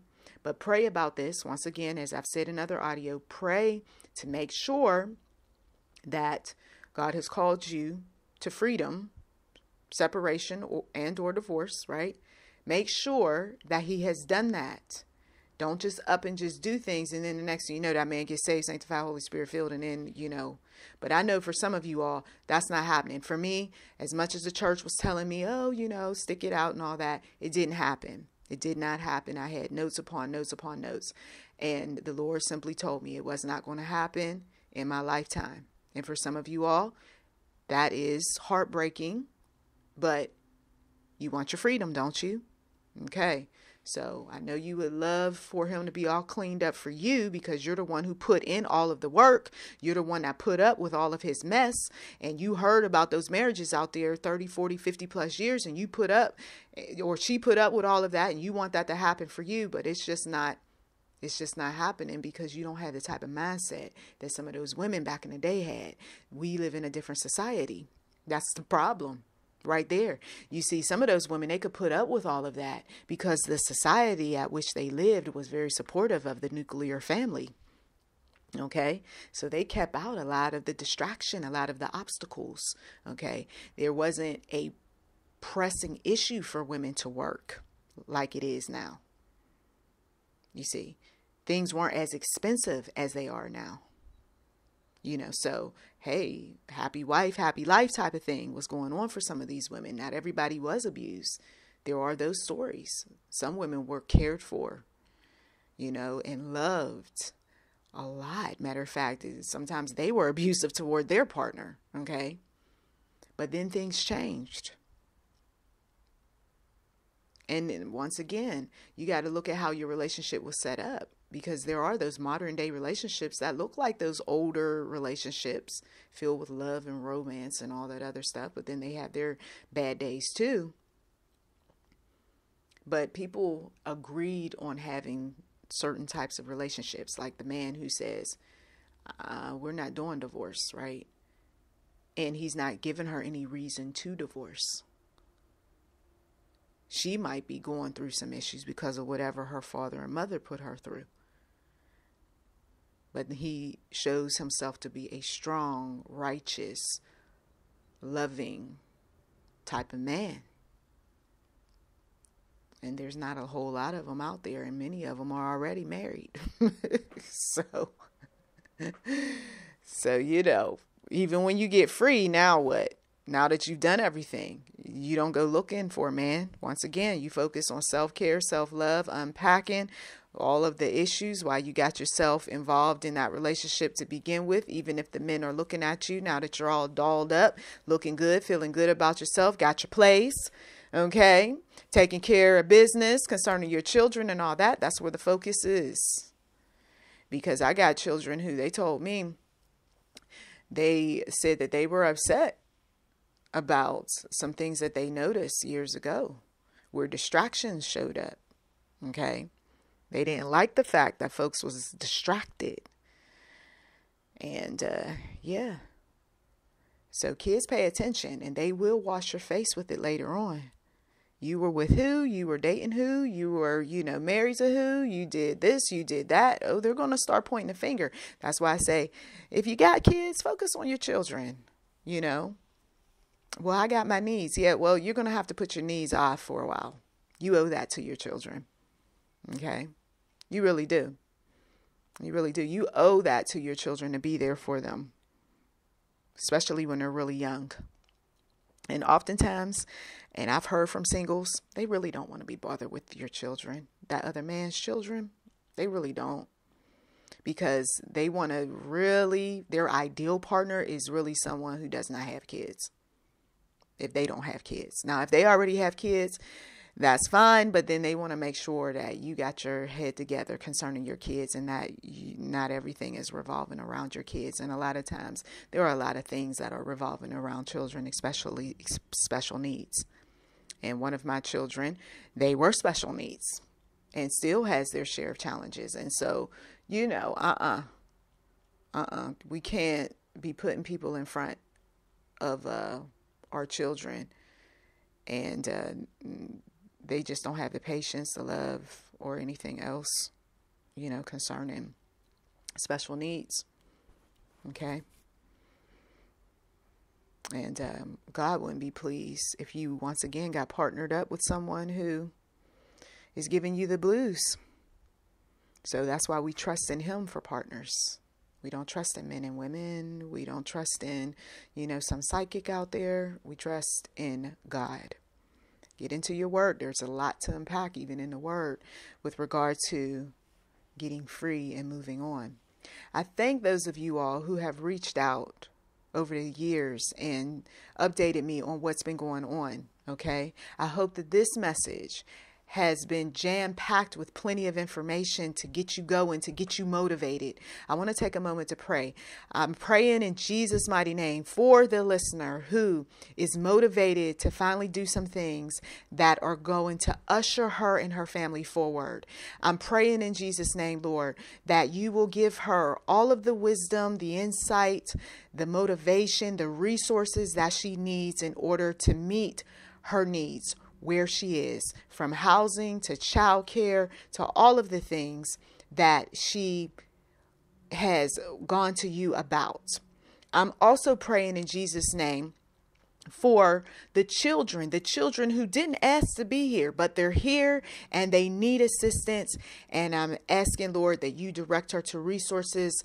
But pray about this. Once again, as I've said in other audio, pray to make sure that God has called you to freedom, separation, or, and or divorce, right? Make sure that he has done that. Don't just up and just do things. And then the next thing you know, that man gets saved, sanctified, Holy Spirit filled. And then, you know, but I know for some of you all, that's not happening. For me, as much as the church was telling me, oh, you know, stick it out and all that, it didn't happen. It did not happen. I had notes upon notes upon notes. And the Lord simply told me it was not going to happen in my lifetime. And for some of you all, that is heartbreaking. But you want your freedom, don't you? Okay. So I know you would love for him to be all cleaned up for you because you're the one who put in all of the work. You're the one that put up with all of his mess. And you heard about those marriages out there, thirty, forty, fifty plus years. And you put up, or she put up with all of that. And you want that to happen for you. But it's just not, it's just not happening because you don't have the type of mindset that some of those women back in the day had. We live in a different society. That's the problem right there. You see, some of those women, they could put up with all of that because the society at which they lived was very supportive of the nuclear family. Okay, so they kept out a lot of the distraction, a lot of the obstacles. Okay, there wasn't a pressing issue for women to work like it is now. You see, things weren't as expensive as they are now. You know, so, hey, happy wife, happy life type of thing was going on for some of these women. Not everybody was abused. There are those stories. Some women were cared for, you know, and loved a lot. Matter of fact, sometimes they were abusive toward their partner. Okay. But then things changed. And once again, you got to look at how your relationship was set up, because there are those modern day relationships that look like those older relationships filled with love and romance and all that other stuff. But then they have their bad days too. But people agreed on having certain types of relationships, like the man who says, uh, we're not doing divorce, right? And he's not giving her any reason to divorce. She might be going through some issues because of whatever her father and mother put her through. But he shows himself to be a strong, righteous, loving type of man. And there's not a whole lot of them out there, and many of them are already married. so, so, you know, even when you get free, now what? Now that you've done everything, you don't go looking for a man. Once again, you focus on self-care, self-love, unpacking all of the issues, why you got yourself involved in that relationship to begin with. Even if the men are looking at you now that you're all dolled up, looking good, feeling good about yourself, got your place, okay, taking care of business concerning your children and all that. That's where the focus is. Because I got children who they told me, they said that they were upset about some things that they noticed years ago where distractions showed up. Okay. They didn't like the fact that folks was distracted. And, uh, yeah. So kids, pay attention, and they will wash your face with it later on. You were with who, you were dating who, you were, you know, married to who, you did this, you did that. Oh, they're going to start pointing the finger. That's why I say, if you got kids, focus on your children, you know. Well, I got my needs. Yeah, well, you're going to have to put your needs off for a while. You owe that to your children. Okay? You really do. You really do. You owe that to your children to be there for them, especially when they're really young. And oftentimes, and I've heard from singles, they really don't want to be bothered with your children, that other man's children. They really don't. Because they want to really, their ideal partner is really someone who does not have kids. If they don't have kids. Now, if they already have kids, that's fine. But then they want to make sure that you got your head together concerning your kids, and that you, not everything is revolving around your kids. And a lot of times there are a lot of things that are revolving around children, especially special needs. And one of my children, they were special needs and still has their share of challenges. And so, you know, uh-uh, uh-uh, we can't be putting people in front of, uh, our children, and uh, they just don't have the patience, the love, or anything else, you know, concerning special needs. Okay. And um, God wouldn't be pleased if you once again got partnered up with someone who is giving you the blues. So that's why we trust in Him for partners. We don't trust in men and women. We don't trust in, you know, some psychic out there. We trust in God. Get into your word. There's a lot to unpack even in the word with regard to getting free and moving on. I thank those of you all who have reached out over the years and updated me on what's been going on. Okay. I hope that this message has been jam-packed with plenty of information to get you going, to get you motivated. I want to take a moment to pray. I'm praying in Jesus' mighty name for the listener who is motivated to finally do some things that are going to usher her and her family forward. I'm praying in Jesus' name, Lord, that you will give her all of the wisdom, the insight, the motivation, the resources that she needs in order to meet her needs where she is, from housing to child care to all of the things that she has gone to you about. I'm also praying in Jesus' name for the children, the children who didn't ask to be here, but they're here and they need assistance. And I'm asking, Lord, that you direct her to resources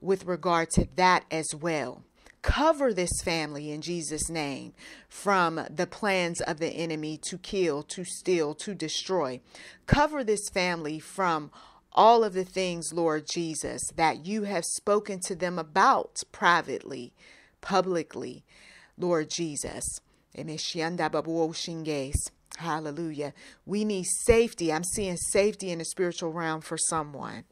with regard to that as well. Cover this family in Jesus' name from the plans of the enemy to kill, to steal, to destroy. Cover this family from all of the things, Lord Jesus, that you have spoken to them about privately, publicly, Lord Jesus. Hallelujah. We need safety. I'm seeing safety in the spiritual realm for someone.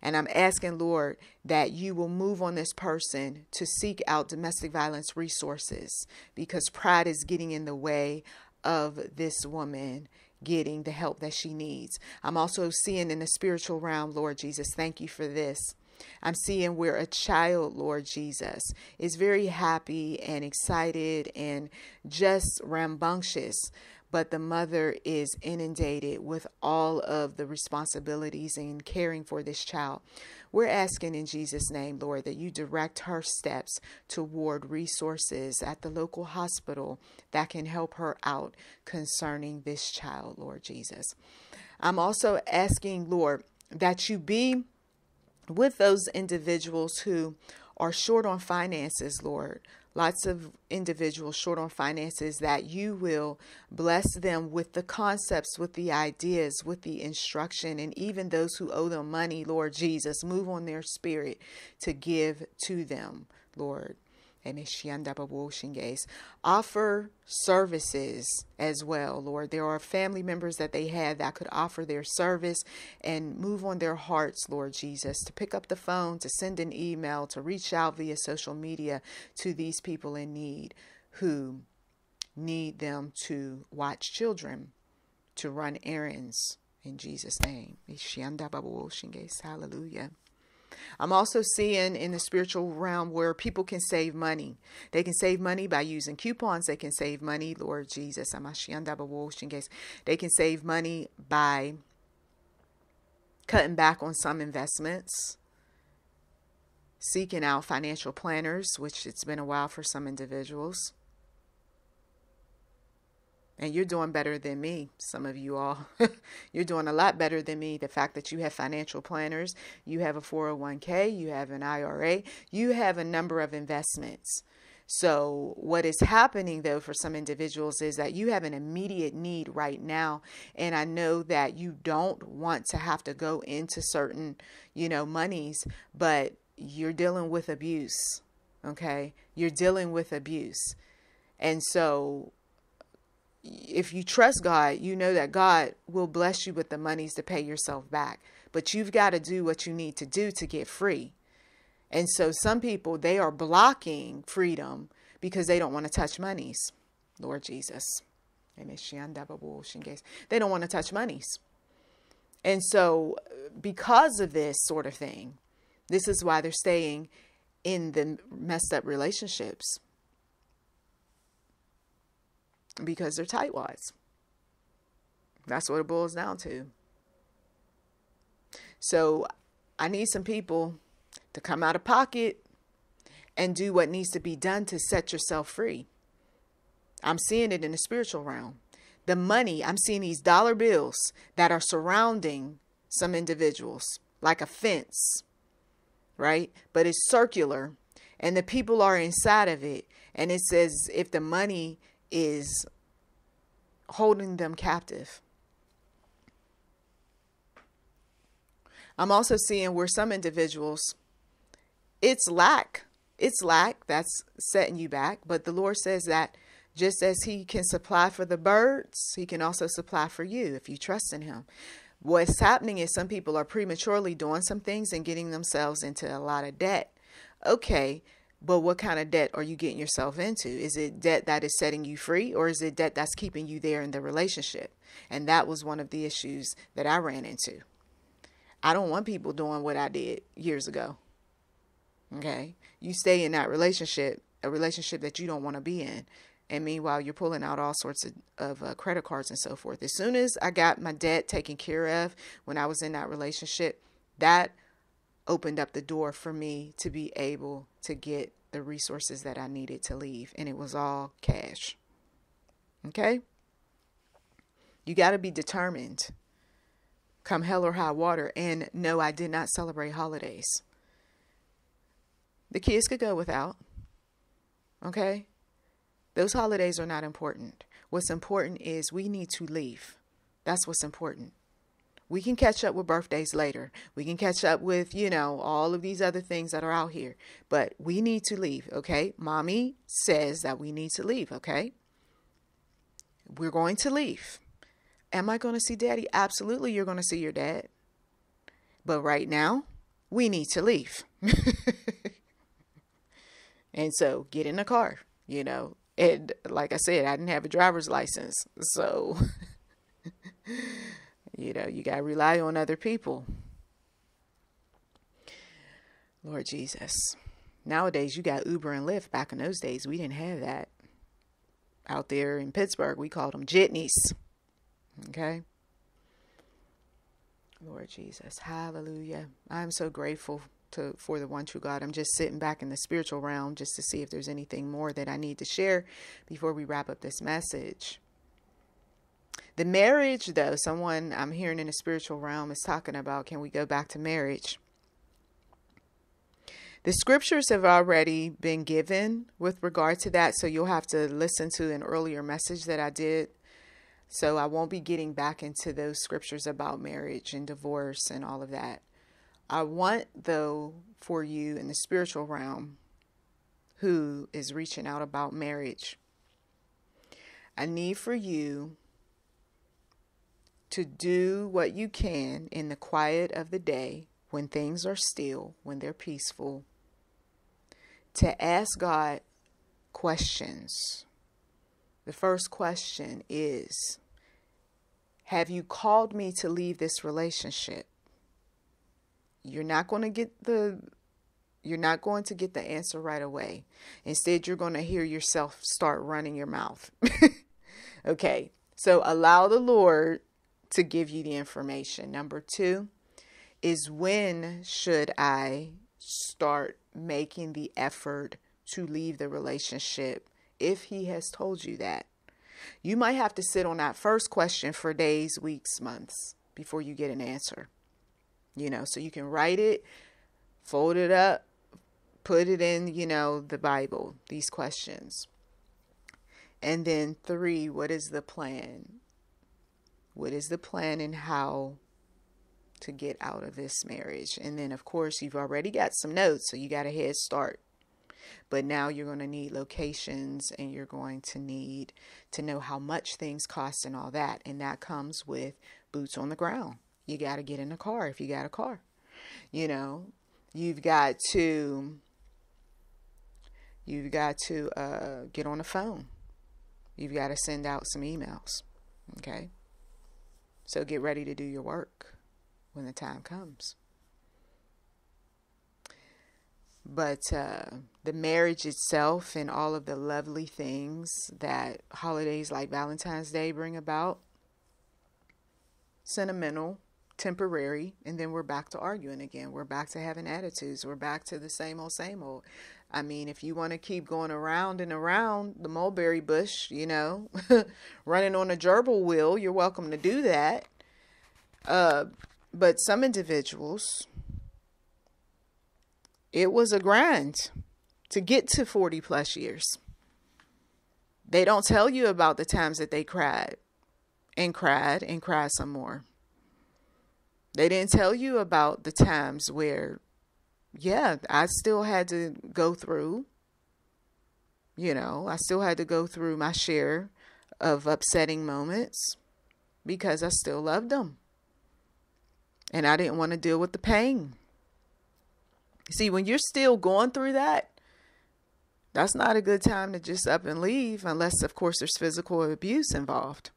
And I'm asking, Lord, that you will move on this person to seek out domestic violence resources, because pride is getting in the way of this woman getting the help that she needs. I'm also seeing in the spiritual realm, Lord Jesus, thank you for this. I'm seeing where a child, Lord Jesus, is very happy and excited and just rambunctious. But the mother is inundated with all of the responsibilities in caring for this child. We're asking in Jesus' name, Lord, that you direct her steps toward resources at the local hospital that can help her out concerning this child, Lord Jesus. I'm also asking, Lord, that you be with those individuals who are short on finances, Lord. Lots of individuals short on finances, that you will bless them with the concepts, with the ideas, with the instruction, and even those who owe them money, Lord Jesus, move on their spirit to give to them, Lord. Offer services as well, Lord. There are family members that they have that could offer their service, and move on their hearts, Lord Jesus, to pick up the phone, to send an email, to reach out via social media to these people in need who need them to watch children, to run errands, in Jesus' name. Hallelujah. I'm also seeing in the spiritual realm where people can save money. They can save money by using coupons. They can save money, Lord Jesus. They can save money by cutting back on some investments, seeking out financial planners, which it's been a while for some individuals. And you're doing better than me, some of you all. You're doing a lot better than me. The fact that you have financial planners, you have a four oh one K, you have an I R A, you have a number of investments. So what is happening, though, for some individuals is that you have an immediate need right now. And I know that you don't want to have to go into certain, you know, monies, but you're dealing with abuse. Okay, you're dealing with abuse. And so if you trust God, you know that God will bless you with the monies to pay yourself back. But you've got to do what you need to do to get free. And so some people, they are blocking freedom because they don't want to touch monies. Lord Jesus. They don't want to touch monies. And so because of this sort of thing, this is why they're staying in the messed up relationships. Because they're tightwads. That's what it boils down to. So I need some people to come out of pocket and do what needs to be done to set yourself free. I'm seeing it in the spiritual realm. The money, I'm seeing these dollar bills that are surrounding some individuals like a fence, right? But it's circular and the people are inside of it. And it says if the money is holding them captive. I'm also seeing where some individuals, it's lack. It's lack that's setting you back. But the Lord says that Just as he can supply for the birds, he can also supply for you if you trust in him. What's happening is some people are prematurely doing some things and getting themselves into a lot of debt. Okay, but what kind of debt are you getting yourself into? Is it debt that is setting you free, or is it debt that's keeping you there in the relationship? And that was one of the issues that I ran into. I don't want people doing what I did years ago. Okay, you stay in that relationship, a relationship that you don't want to be in. And meanwhile, you're pulling out all sorts of, of uh, credit cards and so forth. As soon as I got my debt taken care of when I was in that relationship, that opened up the door for me to be able to get the resources that I needed to leave. And it was all cash. Okay? You got to be determined, come hell or high water. And no, I did not celebrate holidays. The kids could go without. Okay? Those holidays are not important. What's important is we need to leave. That's what's important. We can catch up with birthdays later. We can catch up with, you know, all of these other things that are out here. But we need to leave, okay? Mommy says that we need to leave, okay? We're going to leave. Am I going to see Daddy? Absolutely, you're going to see your dad. But right now, we need to leave. And so get in the car, you know. And like I said, I didn't have a driver's license. So, you know, you got to rely on other people. Lord Jesus. Nowadays, you got Uber and Lyft. Back in those days, we didn't have that. Out there in Pittsburgh, we called them jitneys. Okay. Lord Jesus. Hallelujah. I'm so grateful To, for the one true God. I'm just sitting back in the spiritual realm just to see if there's anything more that I need to share before we wrap up this message. The marriage, though, someone I'm hearing in the spiritual realm is talking about, can we go back to marriage? The scriptures have already been given with regard to that, so you'll have to listen to an earlier message that I did. So I won't be getting back into those scriptures about marriage and divorce and all of that. I want, though, for you in the spiritual realm who is reaching out about marriage, I need for you to do what you can in the quiet of the day when things are still, when they're peaceful, to ask God questions. The first question is, have you called me to leave this relationship? You're not going to get the, you're not going to get the answer right away. Instead, you're going to hear yourself start running your mouth. Okay. So allow the Lord to give you the information. Number two is, when should I start making the effort to leave the relationship? If he has told you that, you might have to sit on that first question for days, weeks, months before you get an answer. You know, so you can write it, fold it up, put it in, you know, the Bible, these questions. And then three, what is the plan? What is the plan and how to get out of this marriage? And then, of course, you've already got some notes, so you got a head start. But now you're going to need locations, and you're going to need to know how much things cost and all that. And that comes with boots on the ground. You got to get in a car if you got a car. You know, you've got to, you've got to uh, get on the phone. You've got to send out some emails. Okay. So get ready to do your work when the time comes. But uh, the marriage itself and all of the lovely things that holidays like Valentine's Day bring about, sentimental, temporary, and then we're back to arguing again. We're back to having attitudes. We're back to the same old, same old. I mean, if you want to keep going around and around the mulberry bush, you know, running on a gerbil wheel, you're welcome to do that. Uh, but some individuals, it was a grind to get to forty plus years. They don't tell you about the times that they cried and cried and cried some more. They didn't tell you about the times where, yeah, I still had to go through You know, I still had to go through my share of upsetting moments because I still loved them. And I didn't want to deal with the pain. See, when you're still going through that, that's not a good time to just up and leave, unless, of course, there's physical abuse involved.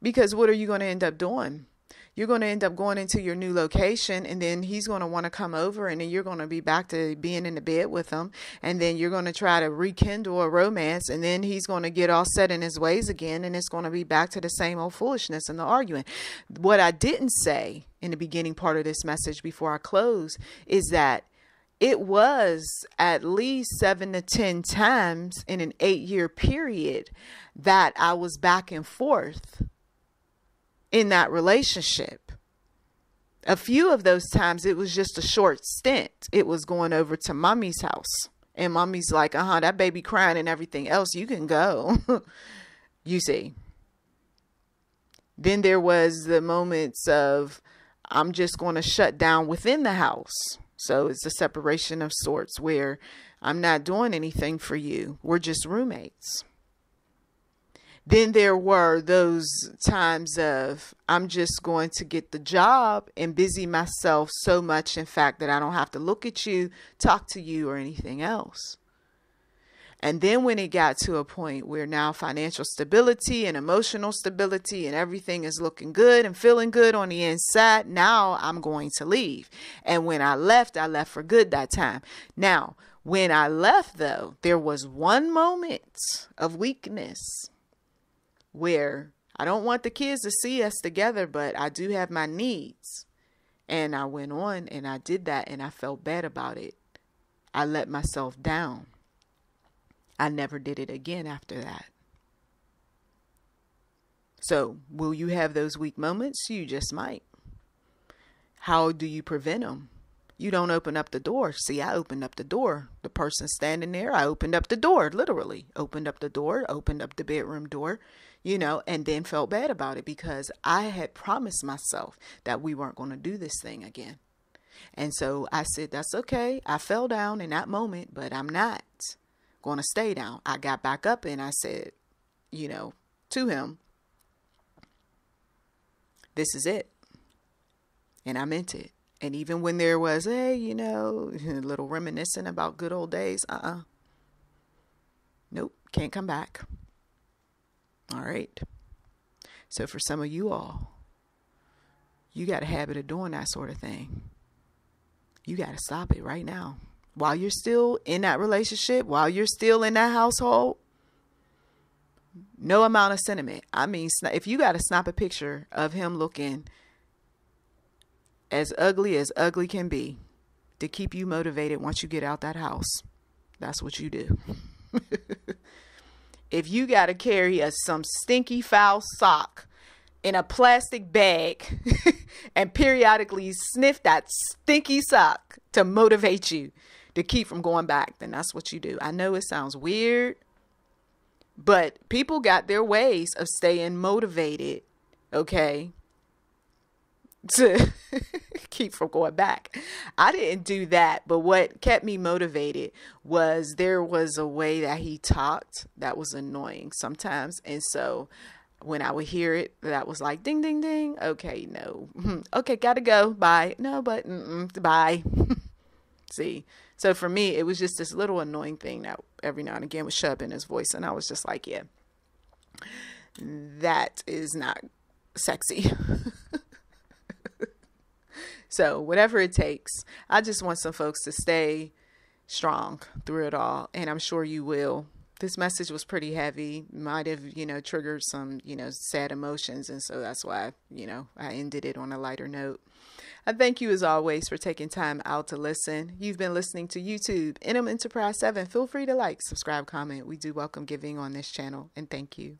Because what are you going to end up doing? You're going to end up going into your new location, and then he's going to want to come over, and then you're going to be back to being in the bed with him. And then you're going to try to rekindle a romance, and then he's going to get all set in his ways again, and it's going to be back to the same old foolishness and the arguing. What I didn't say in the beginning part of this message before I close is that it was at least seven to ten times in an eight year period that I was back and forth in that relationship. A few of those times it was just a short stint. It was going over to mommy's house, and mommy's like, uh-huh, that baby crying and everything else, you can go. You see. Then there was the moments of, I'm just going to shut down within the house. So it's a separation of sorts where I'm not doing anything for you. We're just roommates. Then there were those times of, I'm just going to get the job and busy myself so much, in fact, that I don't have to look at you, talk to you, or anything else. And then when it got to a point where now financial stability and emotional stability and everything is looking good and feeling good on the inside, now I'm going to leave. And when I left, I left for good that time. Now, when I left, though, there was one moment of weakness where I don't want the kids to see us together, but I do have my needs. And I went on and I did that, and I felt bad about it. I let myself down. I never did it again after that. So will you have those weak moments? You just might. How do you prevent them? You don't open up the door. See, I opened up the door. The person standing there, I opened up the door, literally opened up the door, opened up the bedroom door, you know, and then felt bad about it because I had promised myself that we weren't going to do this thing again. And so I said, that's okay. I fell down in that moment, but I'm not going to stay down. I got back up and I said, you know, to him, this is it. And I meant it. And even when there was, hey, you know, a little reminiscing about good old days. Uh-uh. Nope. Can't come back. All right. So for some of you all, you got a habit of doing that sort of thing. You got to stop it right now. While you're still in that relationship, while you're still in that household, no amount of sentiment. I mean, if you got to snap a picture of him looking as ugly as ugly can be to keep you motivated once you get out that house, that's what you do. If you got to carry a, some stinky foul sock in a plastic bag and periodically sniff that stinky sock to motivate you to keep from going back, then that's what you do. I know it sounds weird, but people got their ways of staying motivated, okay, to keep from going back. I didn't do that, but what kept me motivated was there was a way that he talked that was annoying sometimes. And so when I would hear it, that was like, ding, ding, ding. Okay, no. Okay, gotta go. Bye. No, but mm-mm, bye. See? So for me, it was just this little annoying thing that every now and again would shove in his voice. And I was just like, yeah, that is not sexy. So whatever it takes, I just want some folks to stay strong through it all. And I'm sure you will. This message was pretty heavy, might have, you know, triggered some, you know, sad emotions. And so that's why, you know, I ended it on a lighter note. I thank you, as always, for taking time out to listen. You've been listening to YouTube, N M Enterprise seven. Feel free to like, subscribe, comment. We do welcome giving on this channel. And thank you.